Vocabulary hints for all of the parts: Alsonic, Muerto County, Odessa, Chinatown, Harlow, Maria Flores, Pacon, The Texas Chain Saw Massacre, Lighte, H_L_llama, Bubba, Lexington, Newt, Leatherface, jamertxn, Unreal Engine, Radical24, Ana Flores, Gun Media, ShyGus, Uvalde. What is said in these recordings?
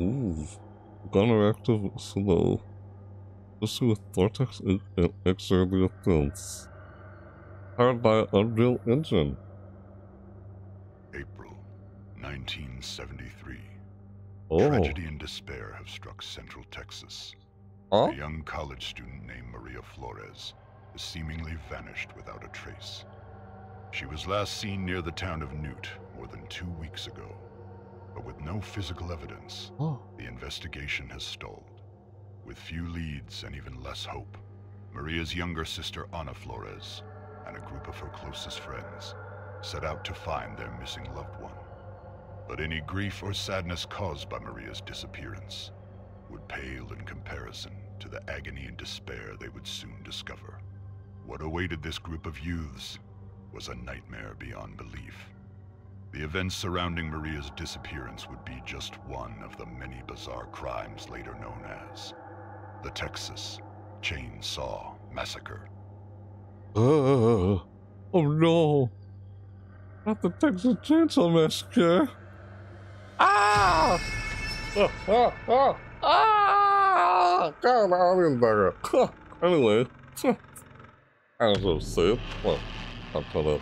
Ooh, counteractive slow. Especially with Vortex and exterior fields. Powered by Unreal Engine. April 1973. Oh. Tragedy and despair have struck central Texas. Huh? A young college student named Maria Flores has seemingly vanished without a trace. She was last seen near the town of Newt more than 2 weeks ago. But with no physical evidence, the investigation has stalled. With few leads and even less hope, Maria's younger sister Ana Flores and a group of her closest friends set out to find their missing loved one. But any grief or sadness caused by Maria's disappearance would pale in comparison to the agony and despair they would soon discover. What awaited this group of youths was a nightmare beyond belief. The events surrounding Maria's disappearance would be just one of the many bizarre crimes later known as the Texas Chain Saw Massacre. Oh no! Not the Texas Chainsaw Massacre! Ah! God, I didn't bugger. Anyway, I was so sick. Well, I put up.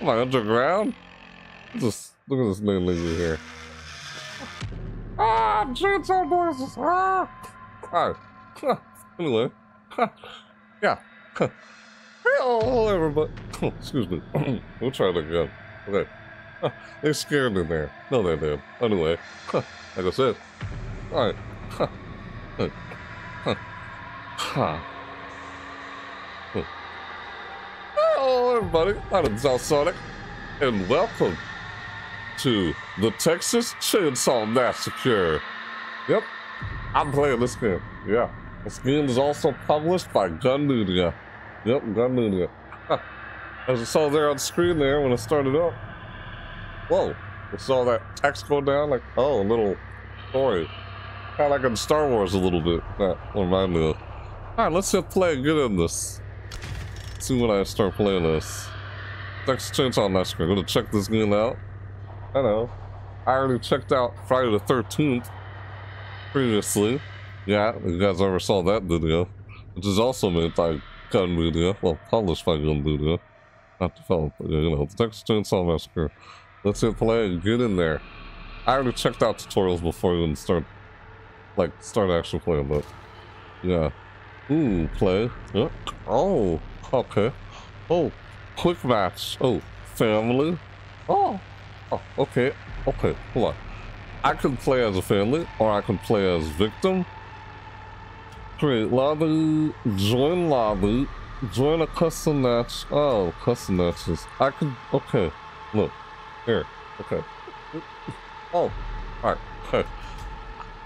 Am I underground? Just look at this man lady here. Ah, chainsaw noises. Ah. All right. Anyway, yeah. Hello, everybody. Excuse me. We'll try it again. Okay. They scared me there. No, they did. Anyway, like I said. All right. Hello, everybody. My name's Alsonic, and welcome to the Texas Chainsaw Massacre. Yep, I'm playing this game. Yeah, this game is also published by Gun Media. Yep, Gun Media. As you saw there on screen there when I started up. Whoa, I saw that text go down like, oh, a little story. Kind of like in Star Wars a little bit. That reminded me of. Alright, let's hit play and get in this. Let's see when I start playing this. Texas Chainsaw Massacre. I'm gonna check this game out. I know. I already checked out Friday the 13th previously. Yeah, you guys ever saw that video. Which is also made by Gun Media. Well, published by Gun Media. Not developed, but you know, the Texas Chainsaw Massacre. Let's hit play and get in there. I already checked out tutorials before we even start actually playing, but yeah. Ooh, play. Yep. Oh, okay. Oh, quick match. Oh, family. Oh, okay. Okay, hold on. I can play as a family, or I can play as victim. Create lobby, join lobby, join a custom match. Oh, custom matches. I can, okay, look. Here, okay. Oh, alright, okay.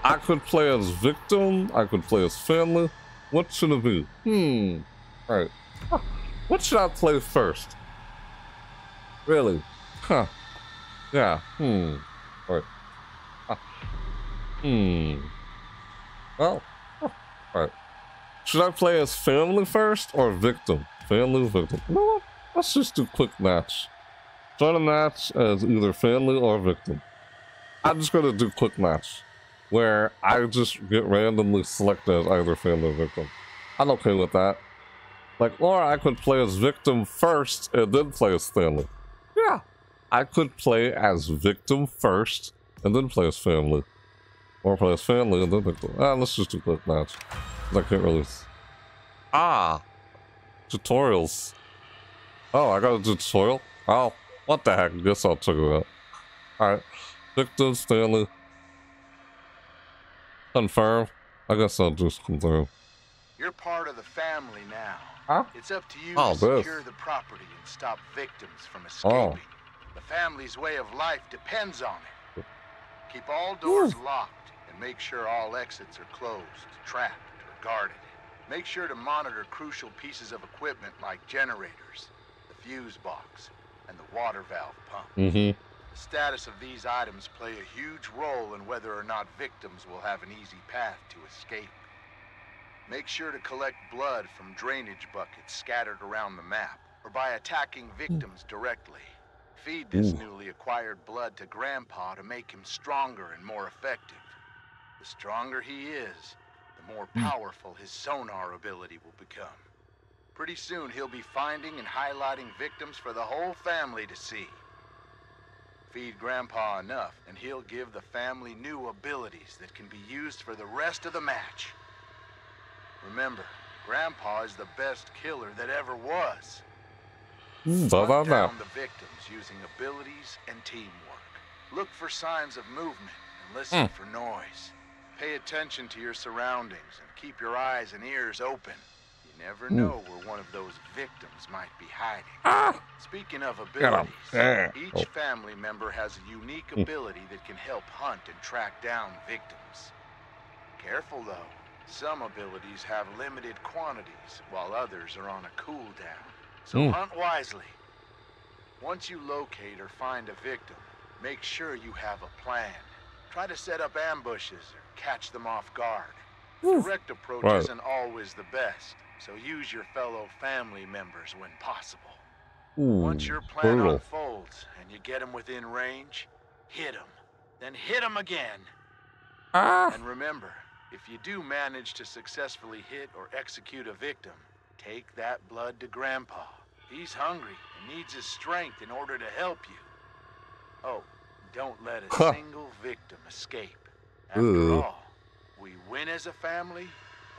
I could play as victim, I could play as family. What should it be? Alright. Huh. What should I play first? Really? Huh. Yeah, Alright. Well, alright. Should I play as family first or victim? Family, victim. You know what? Let's just do quick match. Join a match as either family or victim. I'm just gonna do quick match, where I just get randomly selected as either family or victim. I'm okay with that. Like, or I could play as victim first and then play as family. Yeah, I could play as victim first and then play as family, or play as family and then victim. Let's just do quick match. I can't release. Tutorials. Oh, I got a tutorial. Oh. What the heck? I guess I'll check it out. Alright. Victim, Stanley. Confirm. I guess I'll just confirm. You're part of the family now. Huh? It's up to you to secure the property and stop victims from escaping. The family's way of life depends on it. Keep all doors locked and make sure all exits are closed, trapped, or guarded. Make sure to monitor crucial pieces of equipment like generators, the fuse box, and the water valve pump. The status of these items play a huge role in whether or not victims will have an easy path to escape. Make sure to collect blood from drainage buckets scattered around the map, or by attacking victims directly. feed this newly acquired blood to Grandpa to make him stronger and more effective. The stronger he is, the more powerful his sonar ability will become. Pretty soon he'll be finding and highlighting victims for the whole family to see. Feed Grandpa enough, and he'll give the family new abilities that can be used for the rest of the match. Remember, Grandpa is the best killer that ever was. Hunt down the victims using abilities and teamwork. Look for signs of movement and listen for noise. Pay attention to your surroundings and keep your eyes and ears open. You never know where one of those victims might be hiding. Speaking of abilities, each family member has a unique ability that can help hunt and track down victims. Careful though, some abilities have limited quantities while others are on a cooldown. So hunt wisely. Once you locate or find a victim, make sure you have a plan. Try to set up ambushes or catch them off guard. Direct approach isn't always the best, so use your fellow family members when possible. Once your plan unfolds and you get them within range, hit them. Then hit them again. And remember, if you do manage to successfully hit or execute a victim, take that blood to Grandpa. He's hungry and needs his strength in order to help you. Oh, don't let a single victim escape. After all, we win as a family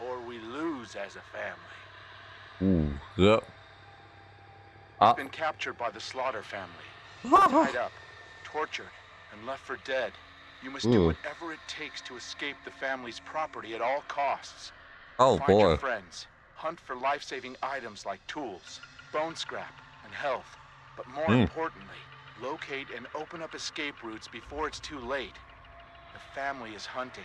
or we lose as a family. He's been captured by the Slaughter family, tied up, tortured, and left for dead. You must do whatever it takes to escape the family's property at all costs. Find your friends. Hunt for life-saving items like tools, bone scrap, and health. But more importantly, locate and open up escape routes before it's too late. The family is hunting,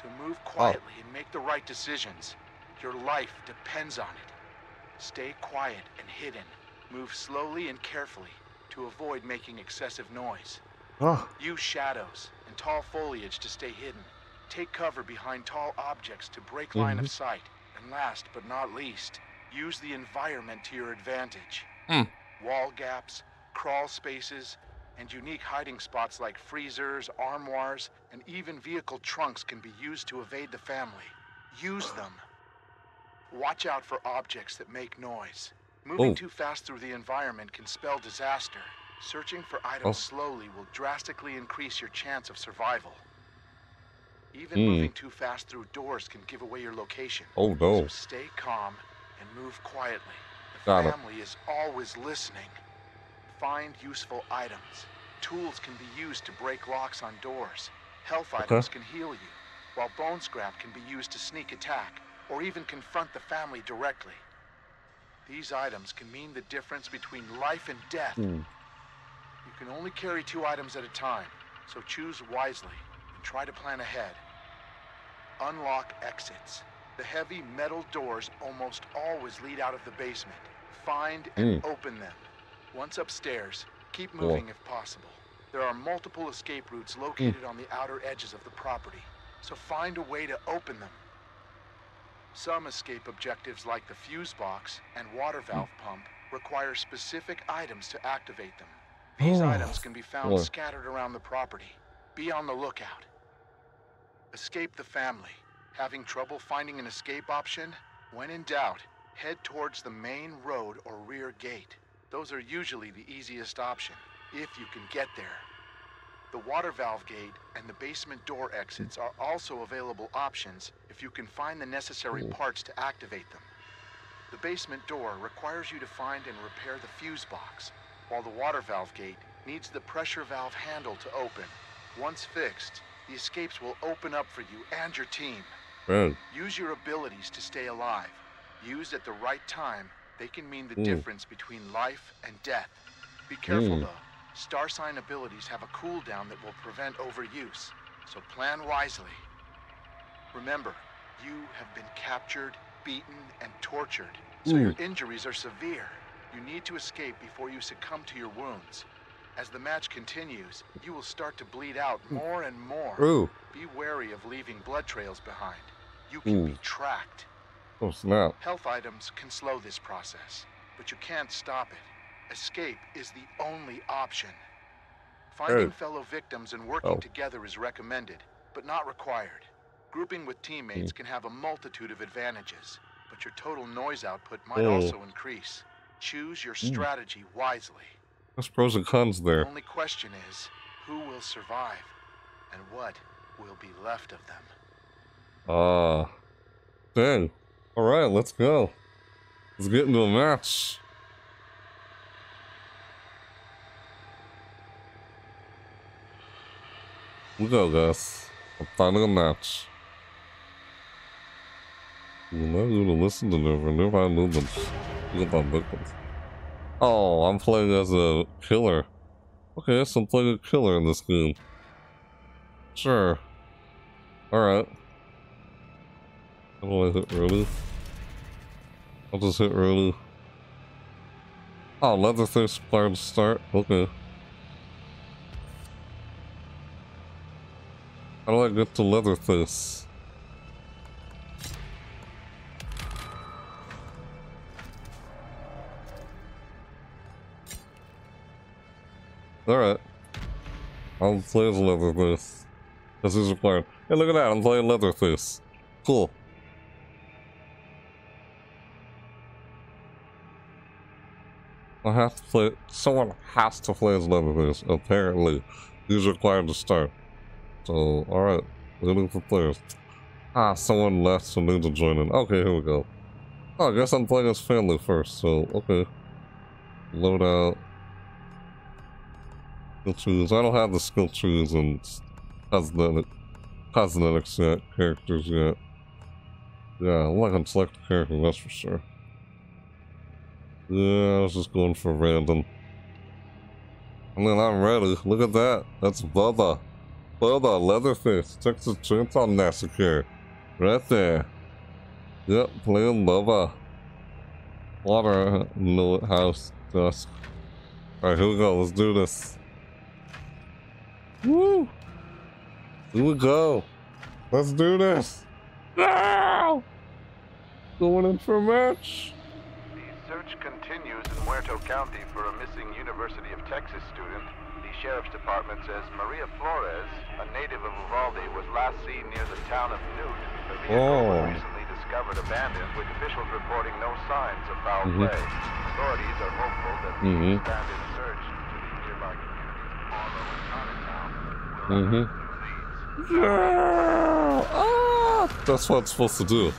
so move quietly and make the right decisions. Your life depends on it. Stay quiet and hidden. Move slowly and carefully to avoid making excessive noise. Use shadows and tall foliage to stay hidden. Take cover behind tall objects to break line of sight. And last but not least, use the environment to your advantage. Wall gaps, crawl spaces, and unique hiding spots like freezers, armoires, and even vehicle trunks can be used to evade the family. Use them. Watch out for objects that make noise. Moving too fast through the environment can spell disaster. Searching for items slowly will drastically increase your chance of survival. Even moving too fast through doors can give away your location. So stay calm and move quietly. The family is always listening. Find useful items. Tools can be used to break locks on doors. Health items can heal you, while bone scrap can be used to sneak attack or even confront the family directly. These items can mean the difference between life and death. You can only carry 2 items at a time, so choose wisely. Try to plan ahead. Unlock exits. The heavy metal doors almost always lead out of the basement. Find and open them. Once upstairs, keep moving if possible. There are multiple escape routes located on the outer edges of the property, so find a way to open them. Some escape objectives like the fuse box and water valve pump require specific items to activate them. These items can be found scattered around the property. Be on the lookout. Escape the family. Having trouble finding an escape option? When in doubt, head towards the main road or rear gate. Those are usually the easiest option, if you can get there. The water valve gate and the basement door exits are also available options if you can find the necessary parts to activate them. The basement door requires you to find and repair the fuse box, while the water valve gate needs the pressure valve handle to open. Once fixed, the escapes will open up for you and your team. Use your abilities to stay alive. Used at the right time, they can mean the difference between life and death. Be careful though. Star sign abilities have a cooldown that will prevent overuse, so plan wisely. Remember, you have been captured, beaten, and tortured, so your injuries are severe. You need to escape before you succumb to your wounds. As the match continues, you will start to bleed out more and more. Be wary of leaving blood trails behind. You can be tracked. Health items can slow this process, but you can't stop it. Escape is the only option. Finding fellow victims and working together is recommended, but not required. Grouping with teammates can have a multitude of advantages, but your total noise output might also increase. Choose your strategy wisely. There's pros and cons there. The only question is, who will survive, and what will be left of them? Dang. All right, let's go. Let's get into a match. We go, guys. I'm finding a match. You're not going to listen to them for nearby movements. Look at my victims. Oh, I'm playing as a killer. Okay, so I'm playing a killer in this game. Sure. Alright. How do I hit Rudy? I'll just hit Rudy. Oh, Leatherface fired to start. Okay. How do I get to Leatherface? Alright. I'll play as Leatherface. This is required. Hey, look at that. I'm playing Leatherface. Cool. I have to play. Someone has to play as Leatherface, apparently. He's required to start. So, alright. We're looking for players. Ah, someone left, so need to join in. Okay, here we go. Oh, I guess I'm playing as family first, so, okay. Load out. Skill trees. I don't have the skill trees and cosmetics yet, characters yet. Yeah, I'm not gonna select a character, that's for sure. Yeah, I was just going for random. I mean, I'm ready. Look at that. That's Bubba. Bubba, Leatherface, Texas Chain Saw Massacre. Right there. Yep, playing Bubba. Water, millet house, dusk. Alright, here we go. Let's do this. Woo! Here we go. Let's do this. No! Going in for a match. The search continues in Muerto County for a missing University of Texas student. The sheriff's department says Maria Flores, a native of Uvalde, was last seen near the town of Newt. The vehicle was recently discovered abandoned, with officials reporting no signs of foul play. Authorities are hopeful that the expanded search to the nearby communities of Harlow and Chinatown will that's what it's supposed to do.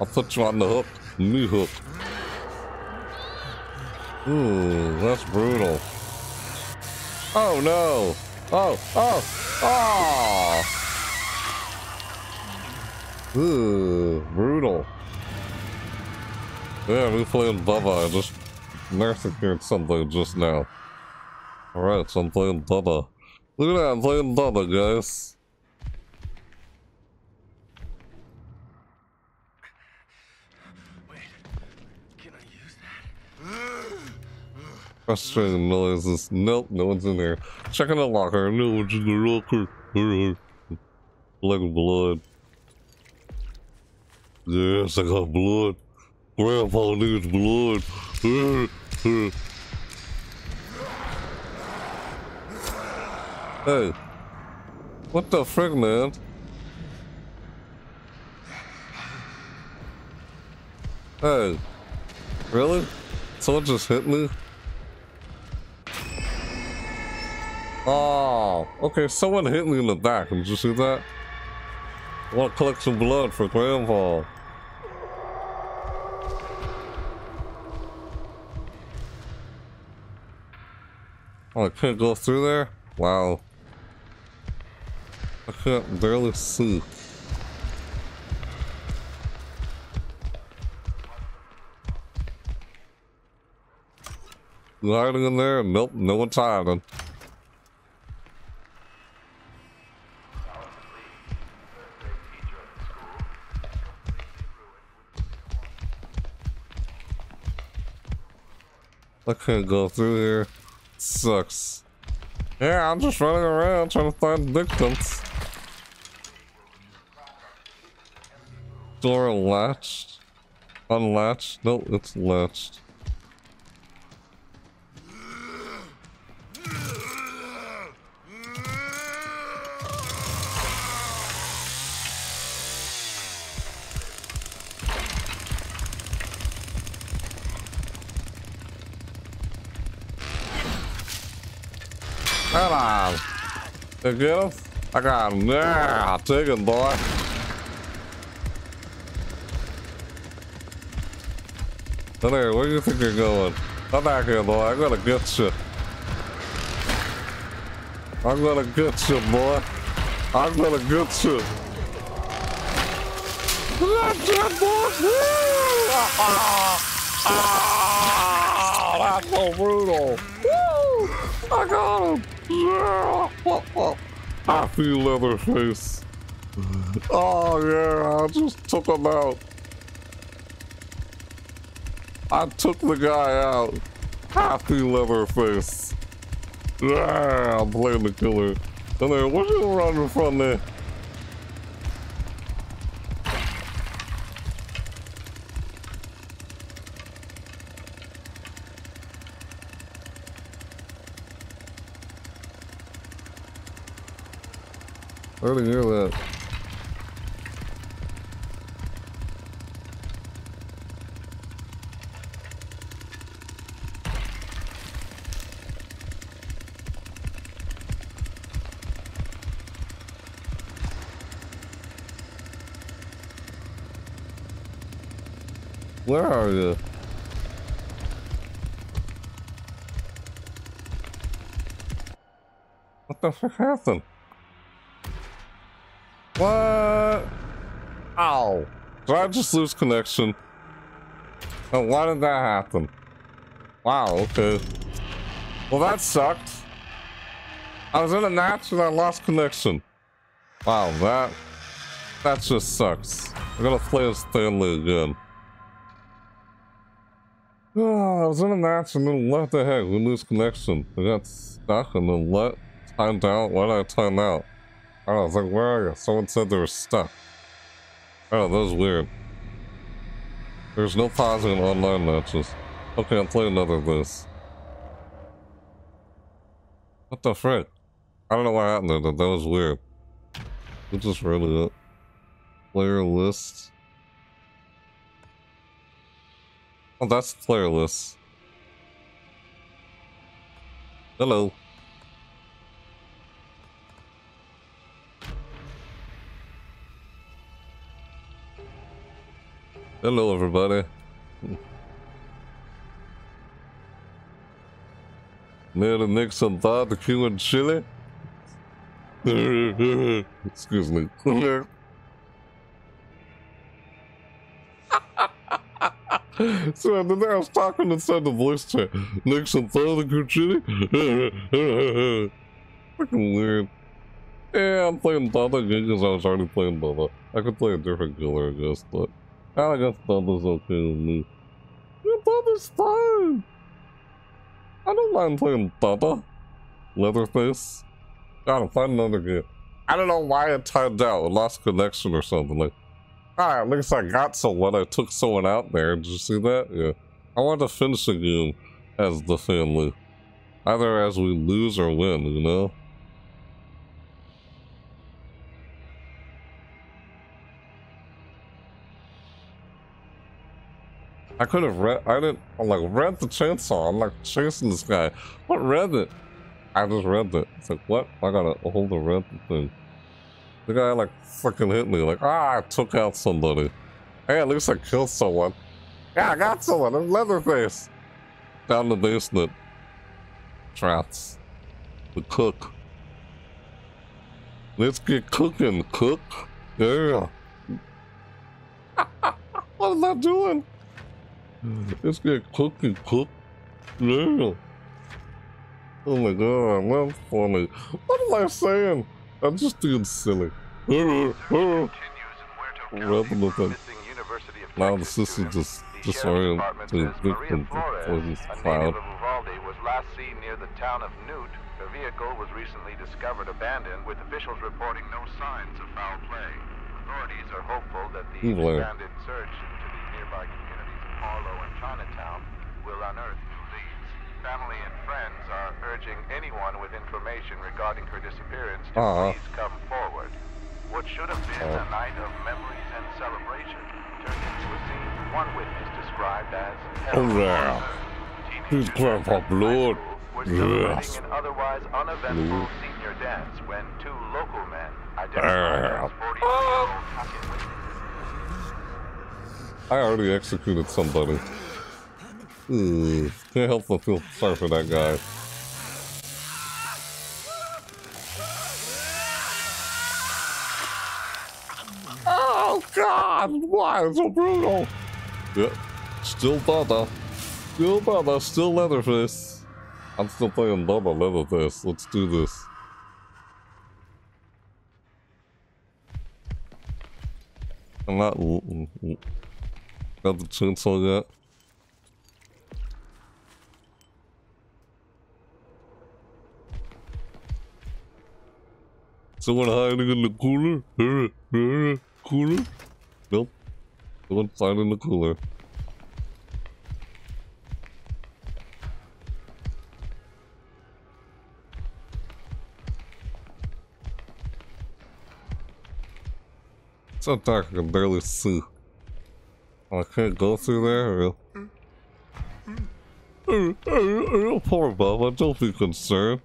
I'll put you on the hook. New hook. Ooh, that's brutal. Oh no! Oh, oh, oh! Ooh, brutal. Yeah, we playing Bubba. I just massacred something just now. Alright, so I'm playing Bubba. Look at that, I'm playing Bubba, guys. Frustrating noises. Nope, no one's in there. Checking the locker. No one's in the locker. Like blood. Yes, I got blood. Grandpa needs blood. Hey. What the frick, man? Hey. Really? Someone just hit me? Oh, okay, someone hit me in the back. Did you see that? I want to collect some blood for Grandpa. Oh, I can't go through there? Wow. I can't barely see. You hiding in there? Nope, no one's hiding. I can't go through here. Sucks. Yeah, I'm just running around trying to find victims. Door latched. Unlatched. No, it's latched. Come on. Did I get him? I got him. Yeah, take it, boy. Hey, where do you think you're going? Come back here, boy. I'm gonna get you. I'm gonna get you, boy. I'm gonna get you. Oh, that's so brutal. Woo! I got him. Yeah. Happy Leatherface. Oh yeah, I just took him out. I took the guy out. Happy Leatherface. Yeah, I'm playing the killer. And then what you running from there? I already hear that. Where are you? What the fuck happened? What? Ow. Did I just lose connection? Oh, why did that happen? Wow, okay. Well, that sucked. I was in a match and I lost connection. Wow, that just sucks. I'm gonna play as Stanley again. Oh, I was in a match and then what the heck? We lose connection. We got stuck and then what? Timed out? Why did I time out? I was like, where are you? Someone said they were stuck. Oh, that was weird. There's no pausing in online matches. Okay, I'll play another of this. What the frick? I don't know what happened there, but that was weird. We just read it. Player list. Oh, that's the player list. Hello. Hello, everybody. Made a mix of barbecue and chili. Excuse me. So the day I was talking inside the voice chat, mix of barbecue chili. Fucking weird. Yeah, I'm playing Bubba because I was already playing Bubba. I could play a different killer, I guess, but. I guess Bubba's okay with me. Yeah, Bubba's fine. I don't mind playing Bubba. Leatherface. Gotta find another game. I don't know why it timed out. It lost connection or something. Like, alright, at least I got someone. I took someone out there. Did you see that? Yeah. I want to finish the game as the family. Either as we lose or win, you know? I could have read, I didn't, I'm like, read the chainsaw. I'm like chasing this guy. What read it? I just read it. It's like, what? I gotta hold the read thing. The guy like fucking hit me. Like, ah, I took out somebody. Hey, at least I killed someone. Yeah, I got someone. I'm Leatherface. Down the basement. Traps. The cook. Let's get cooking, cook. Yeah. What is that doing? Let's get cooking, cook. Yeah. Oh my god, that's funny. What am I saying? I'm just being silly. Now the system just disoriented. Maria Flores, a native of Uvalde, was last seen near the town of Newt. Her vehicle was recently discovered abandoned, with officials reporting no signs of foul play. Authorities are hopeful that the expanded search into the nearby communities of Harlow and Chinatown will unearth new leads. Family and friends are urging anyone with information regarding her disappearance to please come forward. What should have been a night of memories and celebration turned into a scene one witness described as hell. Oh yeah. He's crying for blood. were celebrating an otherwise uneventful senior dance when two local men identified as 40-year-old pocket witnesses. I already executed somebody. Can't help but feel sorry for that guy. Oh God! Why so brutal? Yep. Still Bubba. Still Bubba. Still Leatherface. I'm still playing Bubba Leatherface. Let's do this. I'm not got the chainsaw yet. Someone hiding in the cooler? Cooler? Nope. Someone's hiding in the cooler. It's so dark, I can barely see. I can't go through there. Poor Bubba, don't be concerned.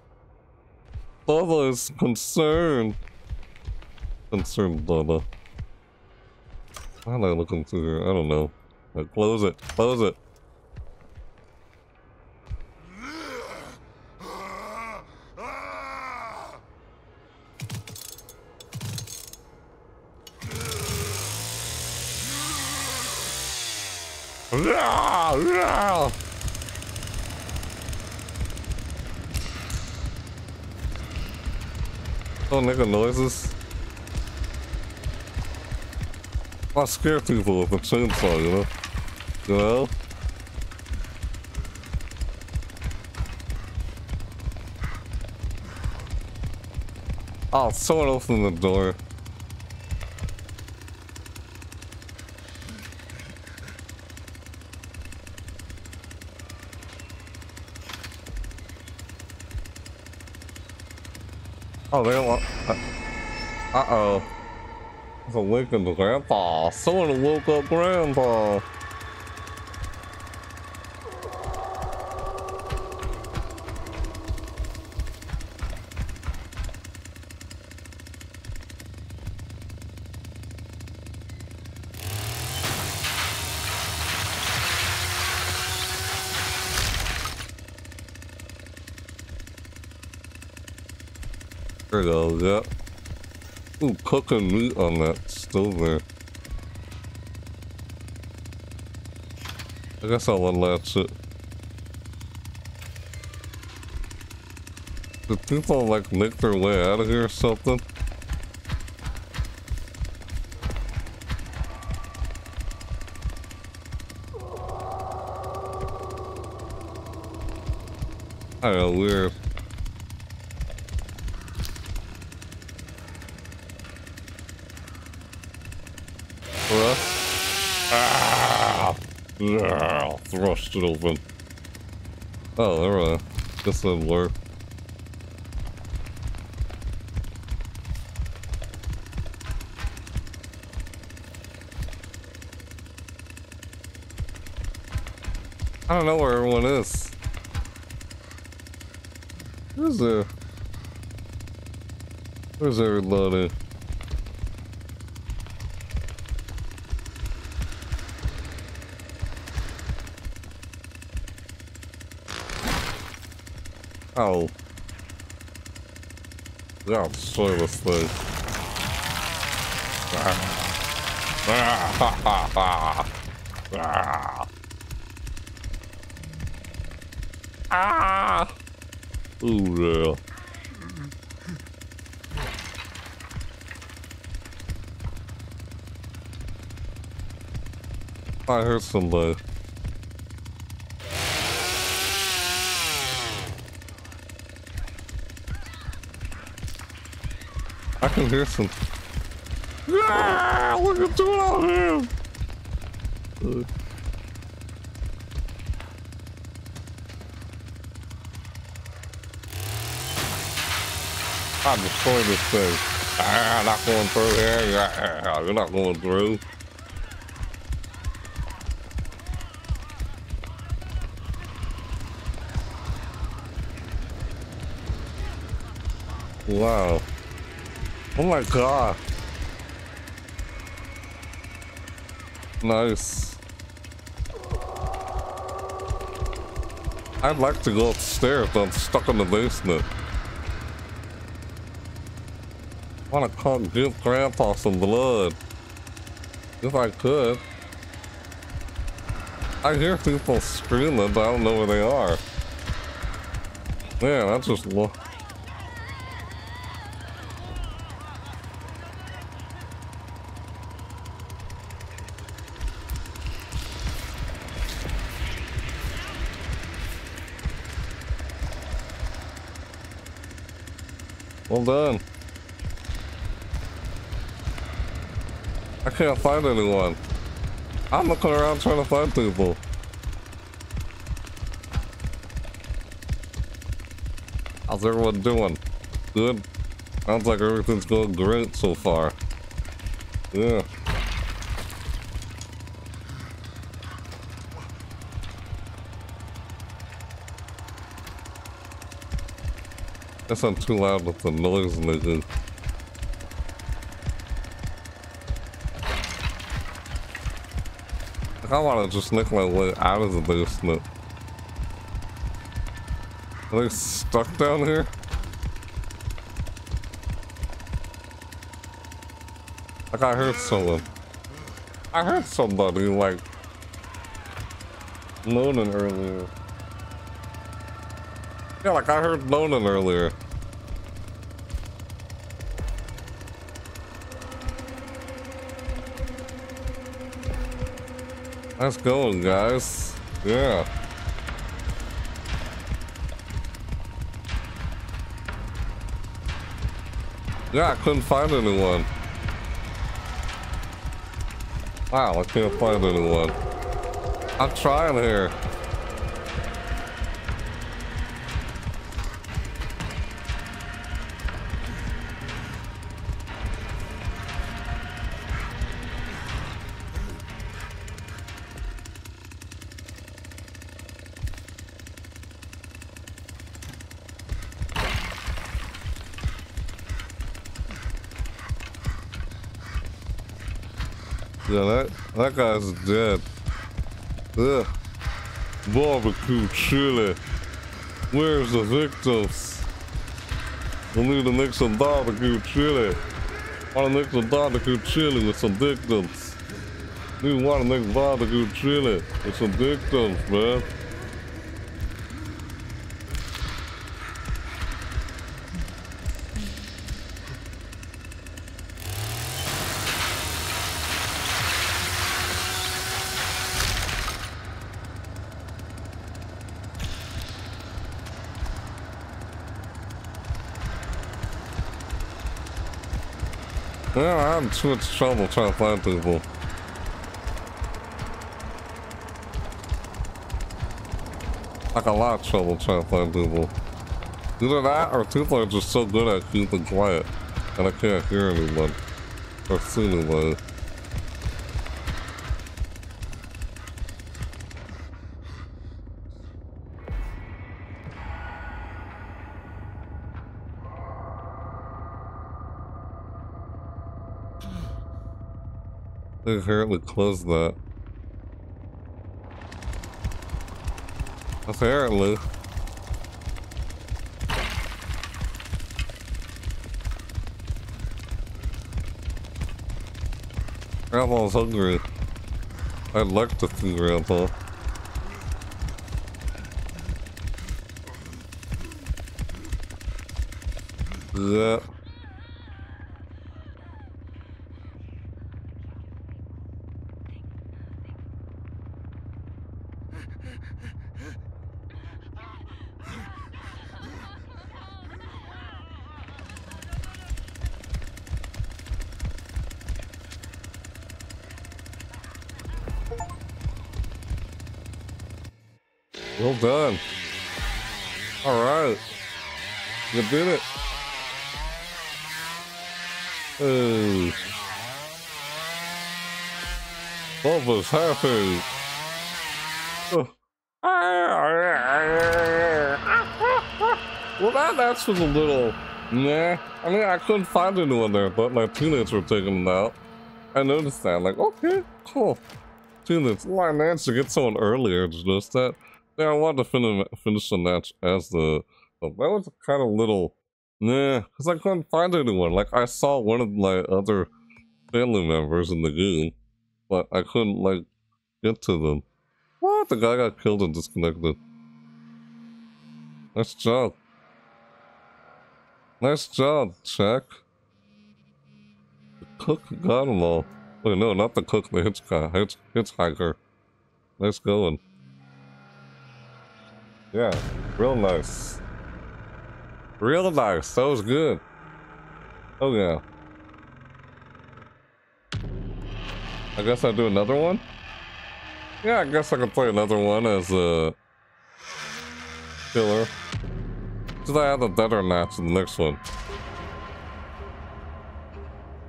Bubba is concerned. Concerned Bubba. Why am I looking through here? I don't know. Right, close it. Close it. Don't make noises. I scare people with a chainsaw, you know? You know? Oh, someone opened the door. Oh, they don't want... Uh-oh. There's a link in the grandpa. Someone woke up grandpa. There it goes, yep. Ooh, cooking meat on that stove there. I guess I'll unlatch it. Did people like make their way out of here or something? I don't know, weird. Yeah, thrust it open. Oh, there we go. This didn't work. I don't know where everyone is. Where's there? Where's everybody? Oh. God, so this thing. Ah! Ooh, yeah. I heard somebody. I can hear some. Yeah, look at doing all him. I destroyed this thing. Ah, not going through here. Yeah, you're not going through. Wow. Oh my god. Nice. I'd like to go upstairs, but I'm stuck in the basement. I wanna come give Grandpa some blood. If I could. I hear people screaming, but I don't know where they are. Man, I just look. Well done. I can't find anyone. I'm looking around trying to find people. How's everyone doing? Good? Sounds like everything's going great so far. Yeah. Guess I'm too loud with the noise they do. I want to just make my way out of the basement. Are they stuck down here? Like I heard someone. I heard somebody like moaning earlier. Yeah, like I heard moaning earlier. Nice going, guys. Yeah. Yeah, I couldn't find anyone. Wow, I can't find anyone. I'm trying here. Yeah, that guy's dead. Ugh. Barbecue chili. Where's the victims? We need to make some barbecue chili. Wanna make some barbecue chili with some victims. We wanna make barbecue chili with some victims, man. Yeah, I'm too much trouble trying to find people. Like a lot of trouble trying to find people. Either that or people are just so good at keeping quiet and I can't hear anyone or see anybody. They apparently closed that. Apparently. Grandma's hungry. I'd like to see Grandpa. Yeah. Well done. All right. You did it. Hey. Bubba's happy. Oh. Well, that's a little Nah, I mean, I couldn't find anyone there, but my teammates were taking them out. I noticed that, like, okay, cool. Teammates, well, I managed to get someone earlier, did you notice that? Yeah, I wanted to finish the match as the... That was kind of little... Nah, because I couldn't find anyone. Like, I saw one of my other family members in the game, but I couldn't, like, get to them. What? The guy got killed and disconnected. Nice job. Nice job, Jack. The cook got them all. Wait, no, not the cook, the hitchhiker. Nice going. Yeah, real nice. Real nice, that was good. Oh yeah. I guess I'll do another one? Yeah, I guess I can play another one as a killer. Because I had a better match in the next one.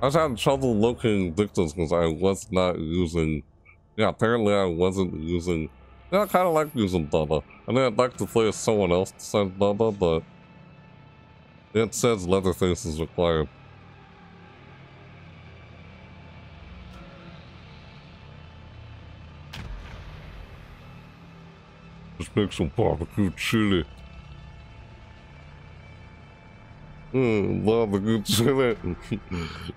I was having trouble locating victims because I was not using... Yeah, apparently I wasn't using... Yeah, I kind of like using Bubba. I mean, I'd like to play as someone else besides Bubba, but... It says Leatherface is required. Just make some barbecue chili. Barbecue chili.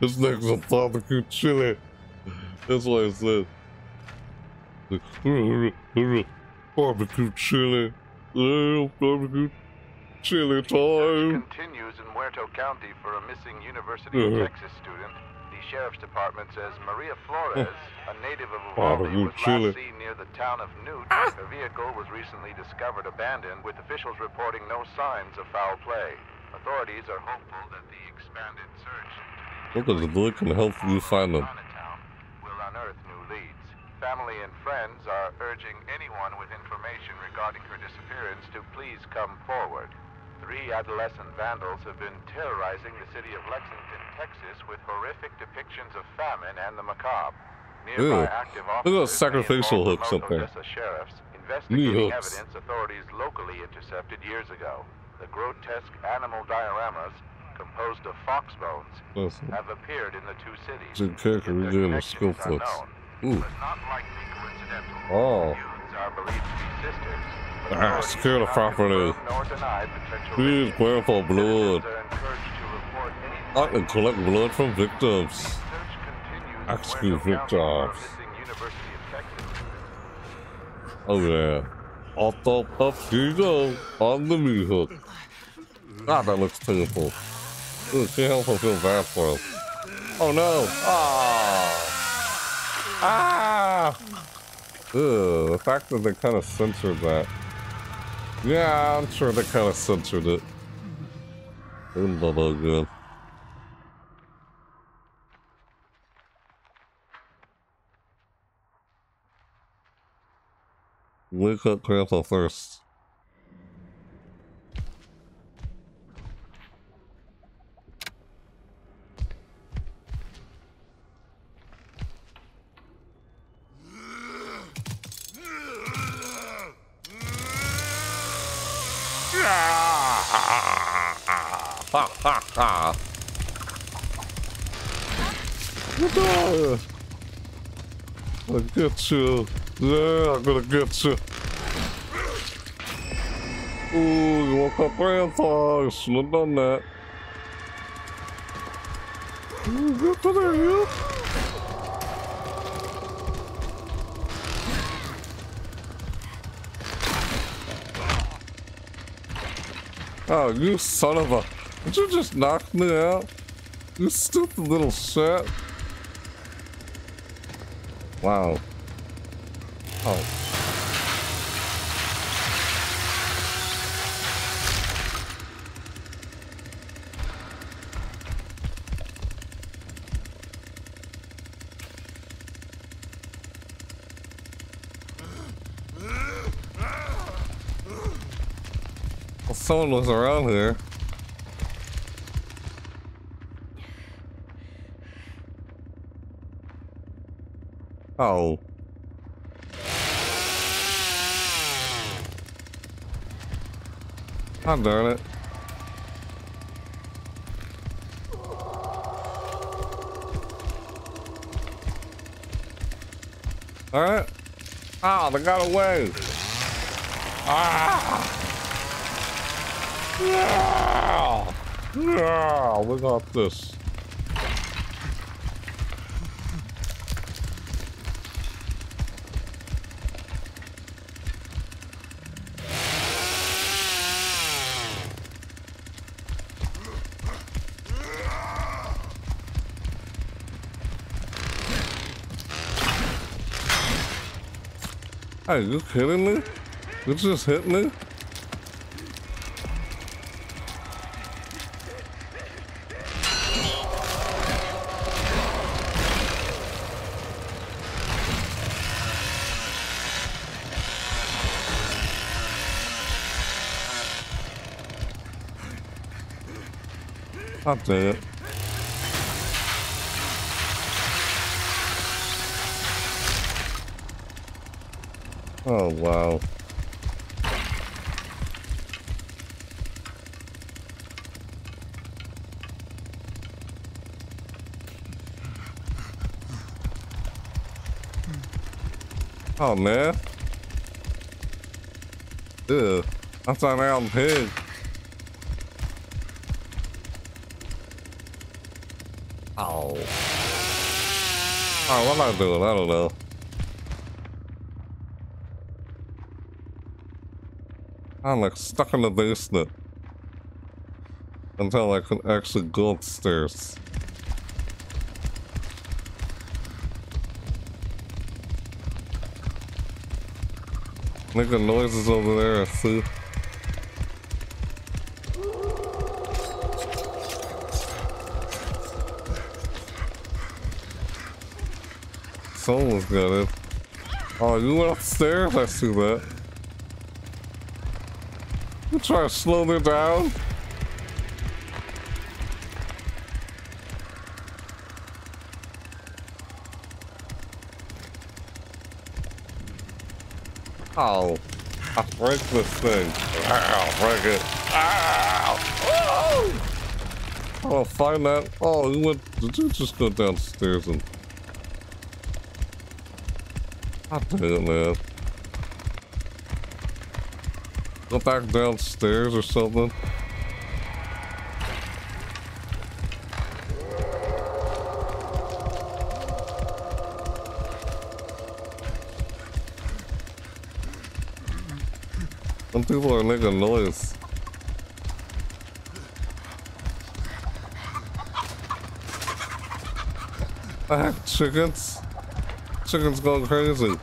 This makes a barbecue chili. That's what I said. Barbecue chili. Barbecue chili time. Search continues in Muerto County for a missing University of Texas student. The sheriff's department says Maria Flores, a native of Uvalde, was last seen near the town of Newt. Her vehicle was recently discovered abandoned, with officials reporting no signs of foul play. Authorities are hopeful that the expanded search because the boy can help you find them. Chinatown will unearth new leads. Family and friends are urging anyone with information regarding her disappearance to please come forward. 3 adolescent vandals have been terrorizing the city of Lexington, Texas, with horrific depictions of famine and the macabre. Nearby active officers, look at those sacrificial hooks up there. Odessa sheriffs investigating evidence authorities locally intercepted years ago. The grotesque animal dioramas, composed of fox bones, have appeared in the 2 cities. It's a character revealing the skill flicks. Ooh. Oh. Ah, secure the property. Please verify blood. I can collect blood from victims. Execute victims. Oh yeah. Auto up here you go. On the meat hook. God, that looks painful. Ooh, can't help but feel bad for him. Oh no. Ah. Ew, the fact that they kind of censored that. Yeah, I'm sure they kind of censored it. Good. Wake up, Grandpa, first. I'll get you. Yeah, I'm gonna get you. Ooh, you woke up Grandpa. You shouldn't have done that. Ooh, get to there, you. Oh, you son of a... Did you just knock me out? You stupid little shit. Wow. Oh. Well, someone was around here. Oh. God darn it. All right. Ah, they got away. Ah. Yeah. Yeah. We got this. Are you kidding me? You just hit me? I'm dead. Oh, wow. Oh, man. Ew. That's an owl pig. Ow. Oh, what am I doing? I don't know. I'm like stuck in the basement until I can actually go upstairs. Making noises over there, I see. Someone's got it. Oh, you went upstairs? I see that. You try to slow me down? Ow. I break this thing. Ow, break it. Ow! Woo! I'll find that. Oh, you went. Did you just go downstairs and. I didn't, man. Go back downstairs or something. Some people are making noise. I have chickens. Chickens going crazy.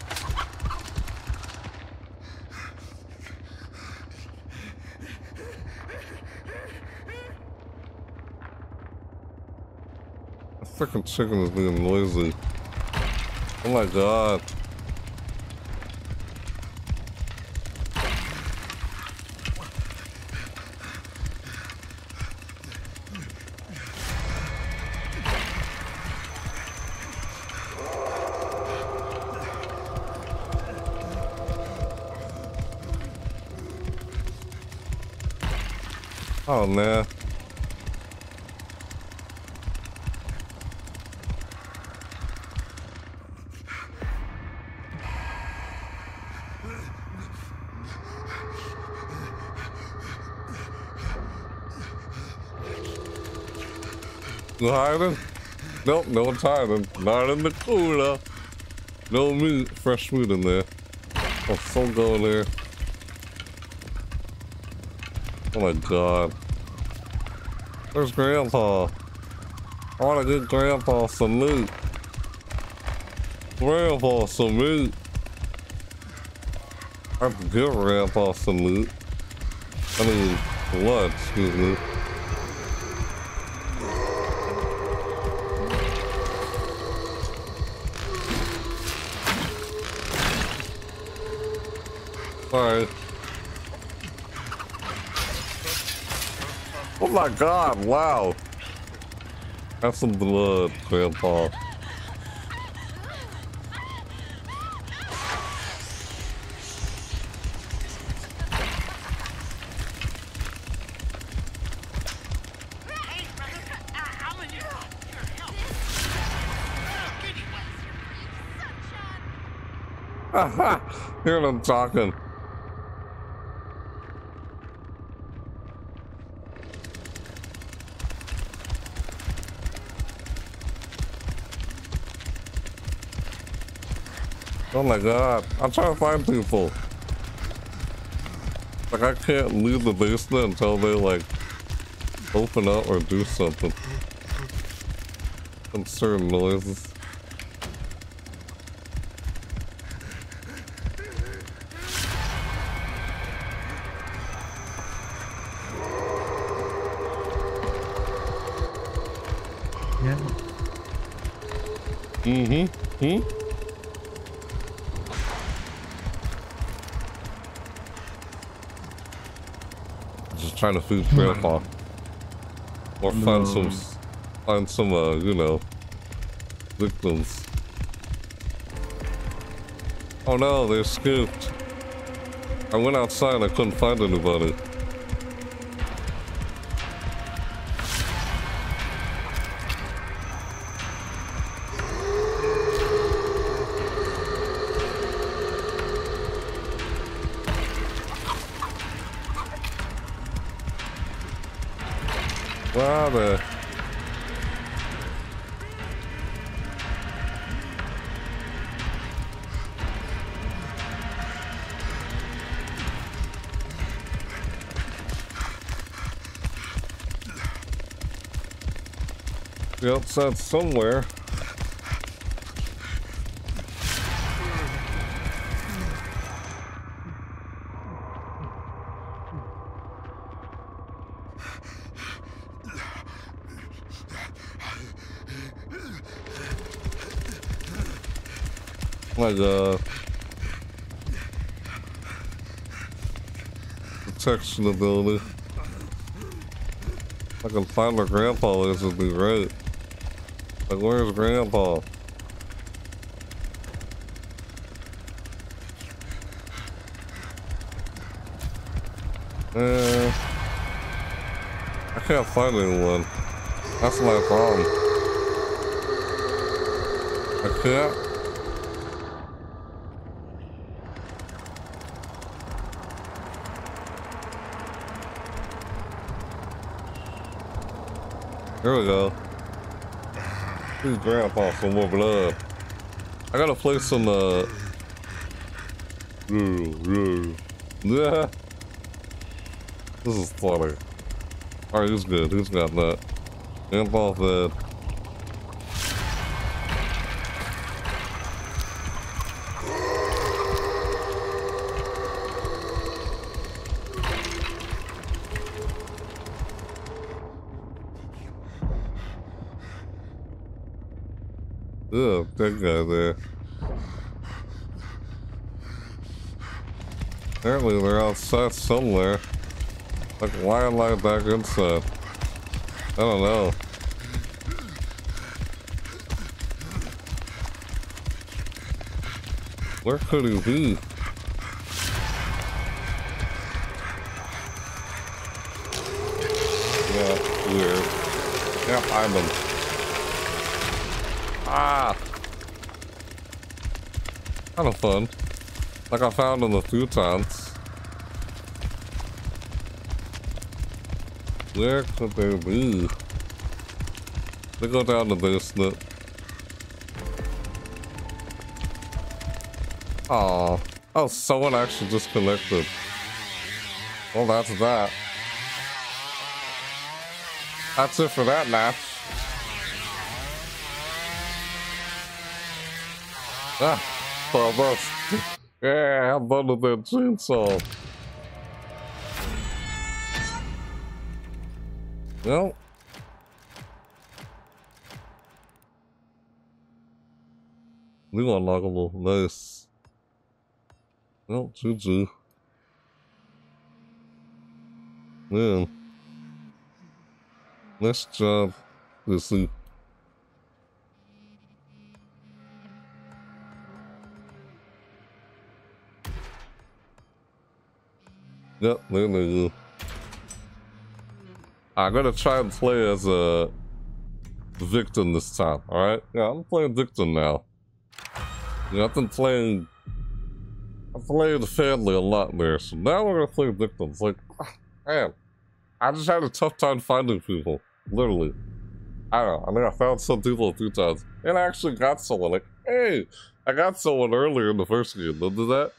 Freaking chicken is being noisy. Oh my god. Oh man. You hiding? Nope, no one's hiding. Not in the cooler. No meat, fresh meat in there. Oh, so going there. Oh my god. Where's Grandpa? I wanna get Grandpa some meat. Grandpa some meat. I have to give Grandpa some meat. I mean, blood, excuse me. Alright. Oh my god, wow. That's some blood, Grandpa. Hear them talking. Oh my god, I'm trying to find people. Like, I can't leave the basement until they like open up or do something. Some certain noises. Yeah. Mm-hmm. Hmm? Trying to food grandpa, or find some you know, victims. Oh no, they escaped. I went outside and I couldn't find anybody. Wow, the outside somewhere. The protection ability. If I can find where grandpa is, it'd be great. Like, where's grandpa? I can't find anyone. That's my problem. I can't. Here we go. Please, grandpa, for more blood. I gotta play some, yeah. This is funny. Alright, he's good. He's got that. Grandpa's dead. Ugh, that guy there. Apparently they're outside somewhere. Like, why am I back inside? I don't know. Where could he be? Yeah, weird. Yeah, I'm in. Ah! Kind of fun. Like I found him a few times. Where could they be? They go down the basement. Aww. Oh, someone actually disconnected. Well, that's that. That's it for that match. Ah, almost. Yeah, I'm done with that chainsaw. Well. New unlockable, nice. Well, GG. Man. Nice job, Lucy. Yep, there. I'm gonna try and play as a victim this time, alright? Yeah, I'm playing victim now. Yeah, I've been playing played the family a lot there, so now we're gonna play victims. Like, man, I just had a tough time finding people, literally. I don't know, I mean, I found some people a few times, and I actually got someone, like, hey, I got someone earlier in the first game, did that?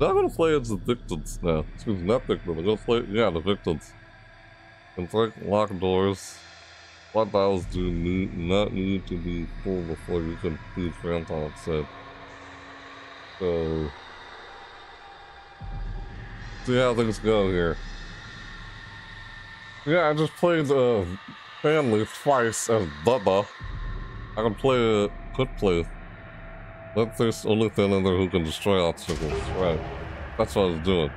Now I'm gonna play as the victims now. Excuse me, not victims, I'm gonna play, yeah, the victims. It's like, lock doors. What dolls do not need to be pulled before you can please grandpa said. So, see how things go here. Yeah, I just played family twice as Bubba. I can play could play. But there's only thing in there who can destroy obstacles, right? That's what I was doing.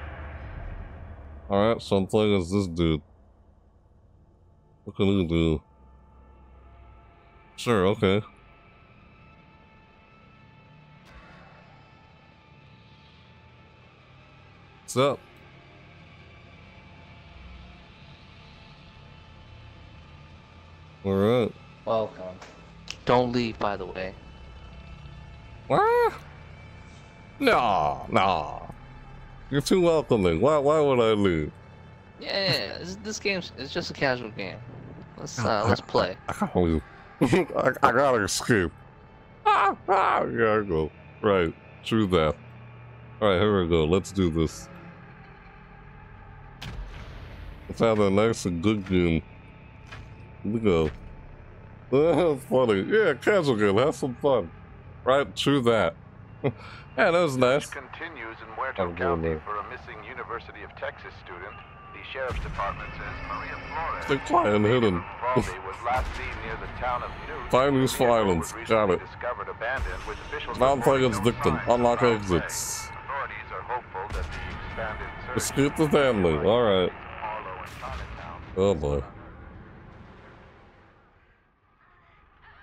Alright, so I'm playing as this dude. What can he do? Sure, okay. What's up? Alright. Welcome. Don't leave, by the way. What? No, no. You're too welcoming. Why would I leave? Yeah, this game's just a casual game. Let's play. I can't leave. I gotta escape. Ah, ah, yeah, I go. Right, true that. Alright, here we go. Let's do this. Let's have a nice and good game. Here we go. That's funny. Yeah, casual game. Have some fun. Right, true that. Yeah, that was nice. Continues in Muerto County for a missing University of Texas student. The sheriff's department says Maria Flores. Stay quiet and hidden. Was last seen near the town of Newt. Find useful islands. Got it. Now playing its victim. Unlock exits. Authorities are hopeful that the expanded escape the family. All right. Oh boy.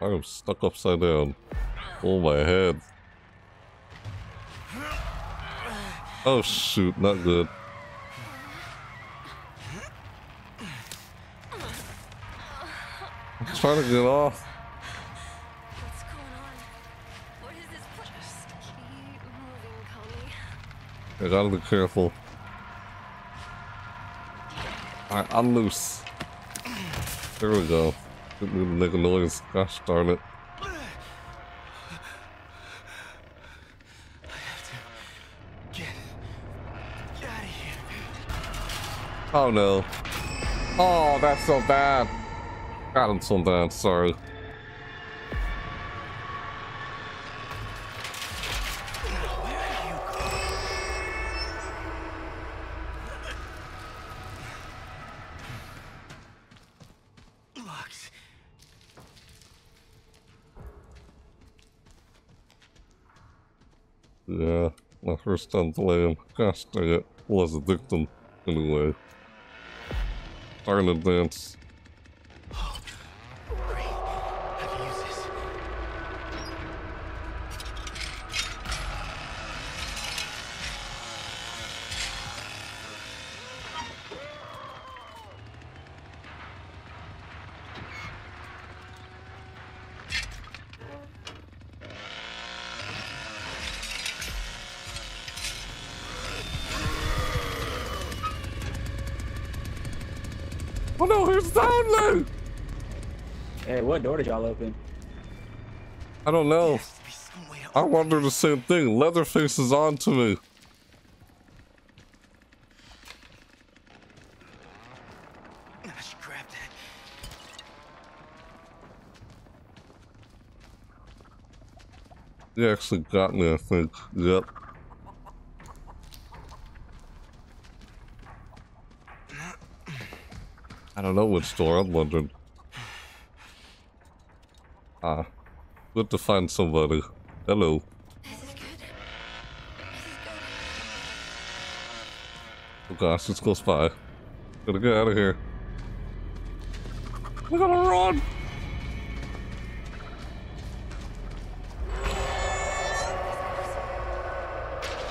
I am stuck upside down. Oh my head. Oh shoot, not good. I'm trying to get off. What's going on? What is this place? Just keep moving, Connie. I gotta be careful. Alright, I'm loose. There we go. Didn't even make a noise. Gosh darn it. Oh no. Oh, that's so bad. God, I'm so bad, sorry. Yeah, my first time playing. Gosh dang it. I was a victim anyway. Starting to dance. Oh, great. I can use this. Oh no, here's Download! Hey, what door did y'all open? I don't know. I wonder the same thing. Leatherface is on to me. Gosh, grab that. He actually got me, I think. Yep. I don't know which door, I'm wondering. Ah, good to find somebody. Hello. This is good. Oh gosh, it's close by. Gotta get out of here. We gotta run!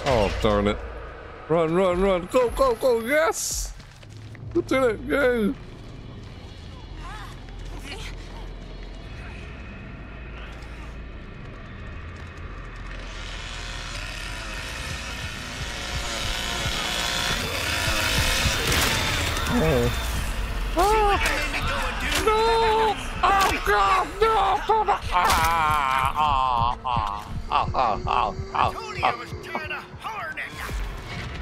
Oh, darn it. Run, run, run! Go, go, go! Yes! You did it! Yay! No! Oh God! No! Tony, I was trying to holler at you.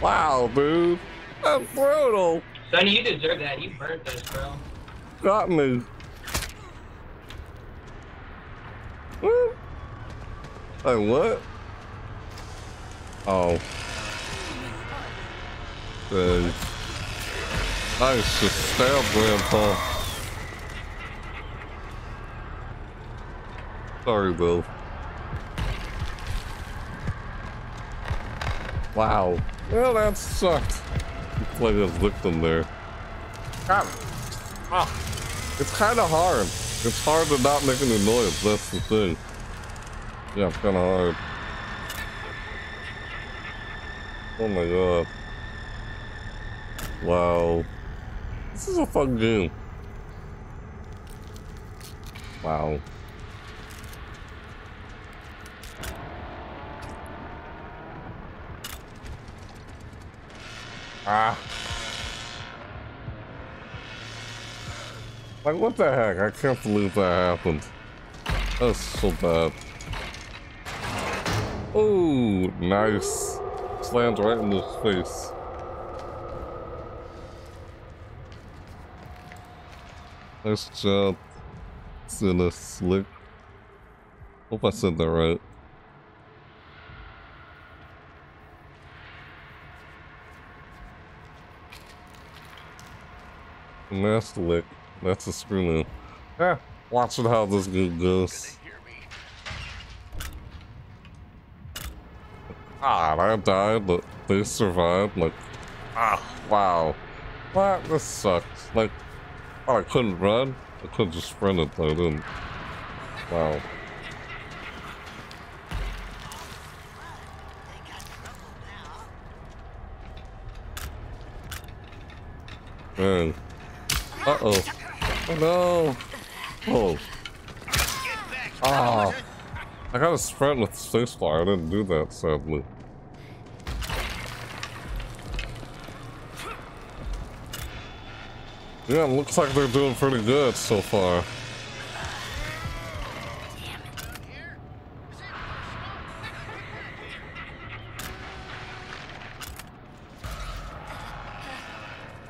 Wow, boo! That's brutal. Sonny, you deserve that. You burnt those, bro. Got me. Woo. Hey, what? Oh. Dude. I used to stab Grandpa. Sorry, Bill. Wow. Well, that sucked. You played as victim there. Oh. It's kind of hard. It's hard to not make any noise. That's the thing. Yeah, it's kind of hard. Oh my God. Wow. This is a fun game. Wow. Ah. Like, what the heck? I can't believe that happened. That's so bad. Oh, nice. Slammed right in his face. Nice job. It's in a slick. Hope I said that right. And that's the lick. That's a screw. Eh, watching how this dude goes. Ah, I died, but they survived. Like, ah, wow. What? This sucks. Like, oh, I couldn't run. I could've just sprinted, but I didn't. Wow. Man. Uh-oh. Oh, no. Oh. Ah. I got a sprint with spacefly. I didn't do that, sadly. Yeah, it looks like they're doing pretty good so far.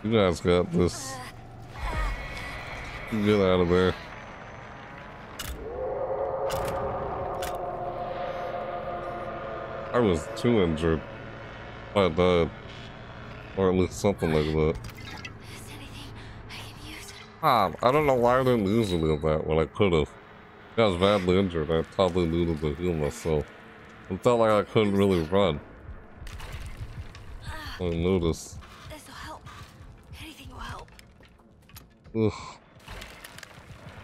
You guys got this. Get out of there. I was too injured. I died. Or at least something like that. Ah, I don't know why I didn't use any of that when I could've. I was badly injured. I probably needed to heal myself. It felt like I couldn't really run. I noticed. This will help. Anything will help. Ugh.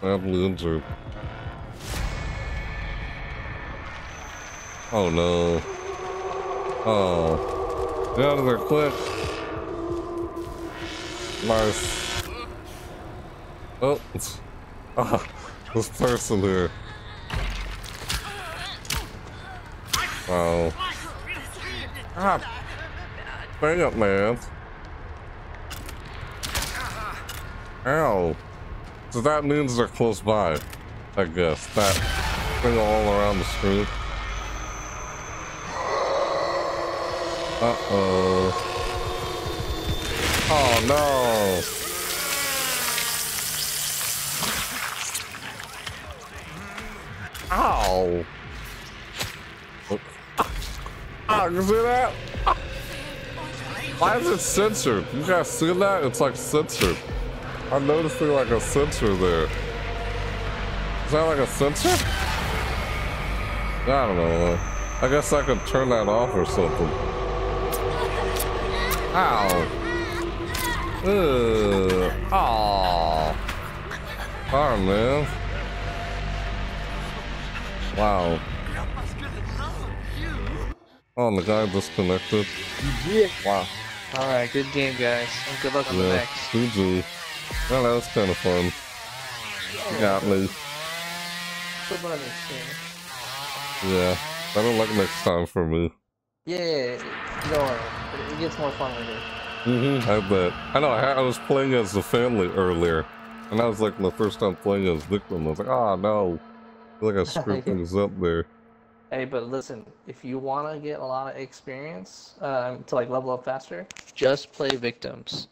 Badly injured. Oh no. Oh. Get out of there quick. Nice. Oh. Ah, this person here. Wow. Ah. Bang up, man. Ow. So that means they're close by, I guess. That thing all around the screen. Uh-oh. Oh, no. Ow. Oh. Ah, you see that? Why is it censored? You guys see that? It's like censored. I'm noticing like a censor there. Is that like a censor? I don't know. I guess I could turn that off or something. Ow. Ugh. Aww. Alright, man. Wow. Oh, and the guy disconnected. Yeah. Wow. Alright, good game, guys. And good luck on the next. GG. Well, that was kind of fun. You got me. Yeah. Better luck next time for me. Yeah, don't worry. It gets more fun later. Mm-hmm, I bet. I know, I was playing as a family earlier, And that was like my first time playing as victim. I was like, oh no. I feel like I screwed things up there. Hey, but listen, if you want to get a lot of experience to like level up faster, just play victims.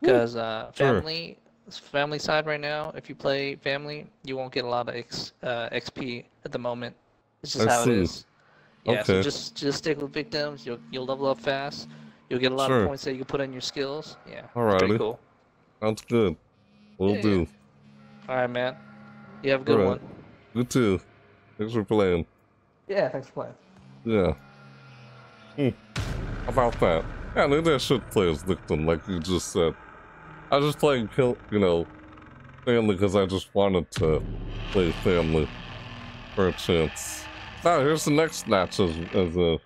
Because family side right now, if you play family, you won't get a lot of XP at the moment. It's just how it is. Yeah, okay. So just stick with victims. You'll level up fast. You'll get a lot of points that you can put in your skills. Yeah. Alrighty. Pretty cool. Sounds good. Will do. Alright, man. You have a good one. You too. Thanks for playing. Yeah, thanks for playing. Yeah. How about that? Yeah, maybe I should play as victim, like you just said. I was just playing family because I just wanted to play family for a chance. Now, here's the next match as a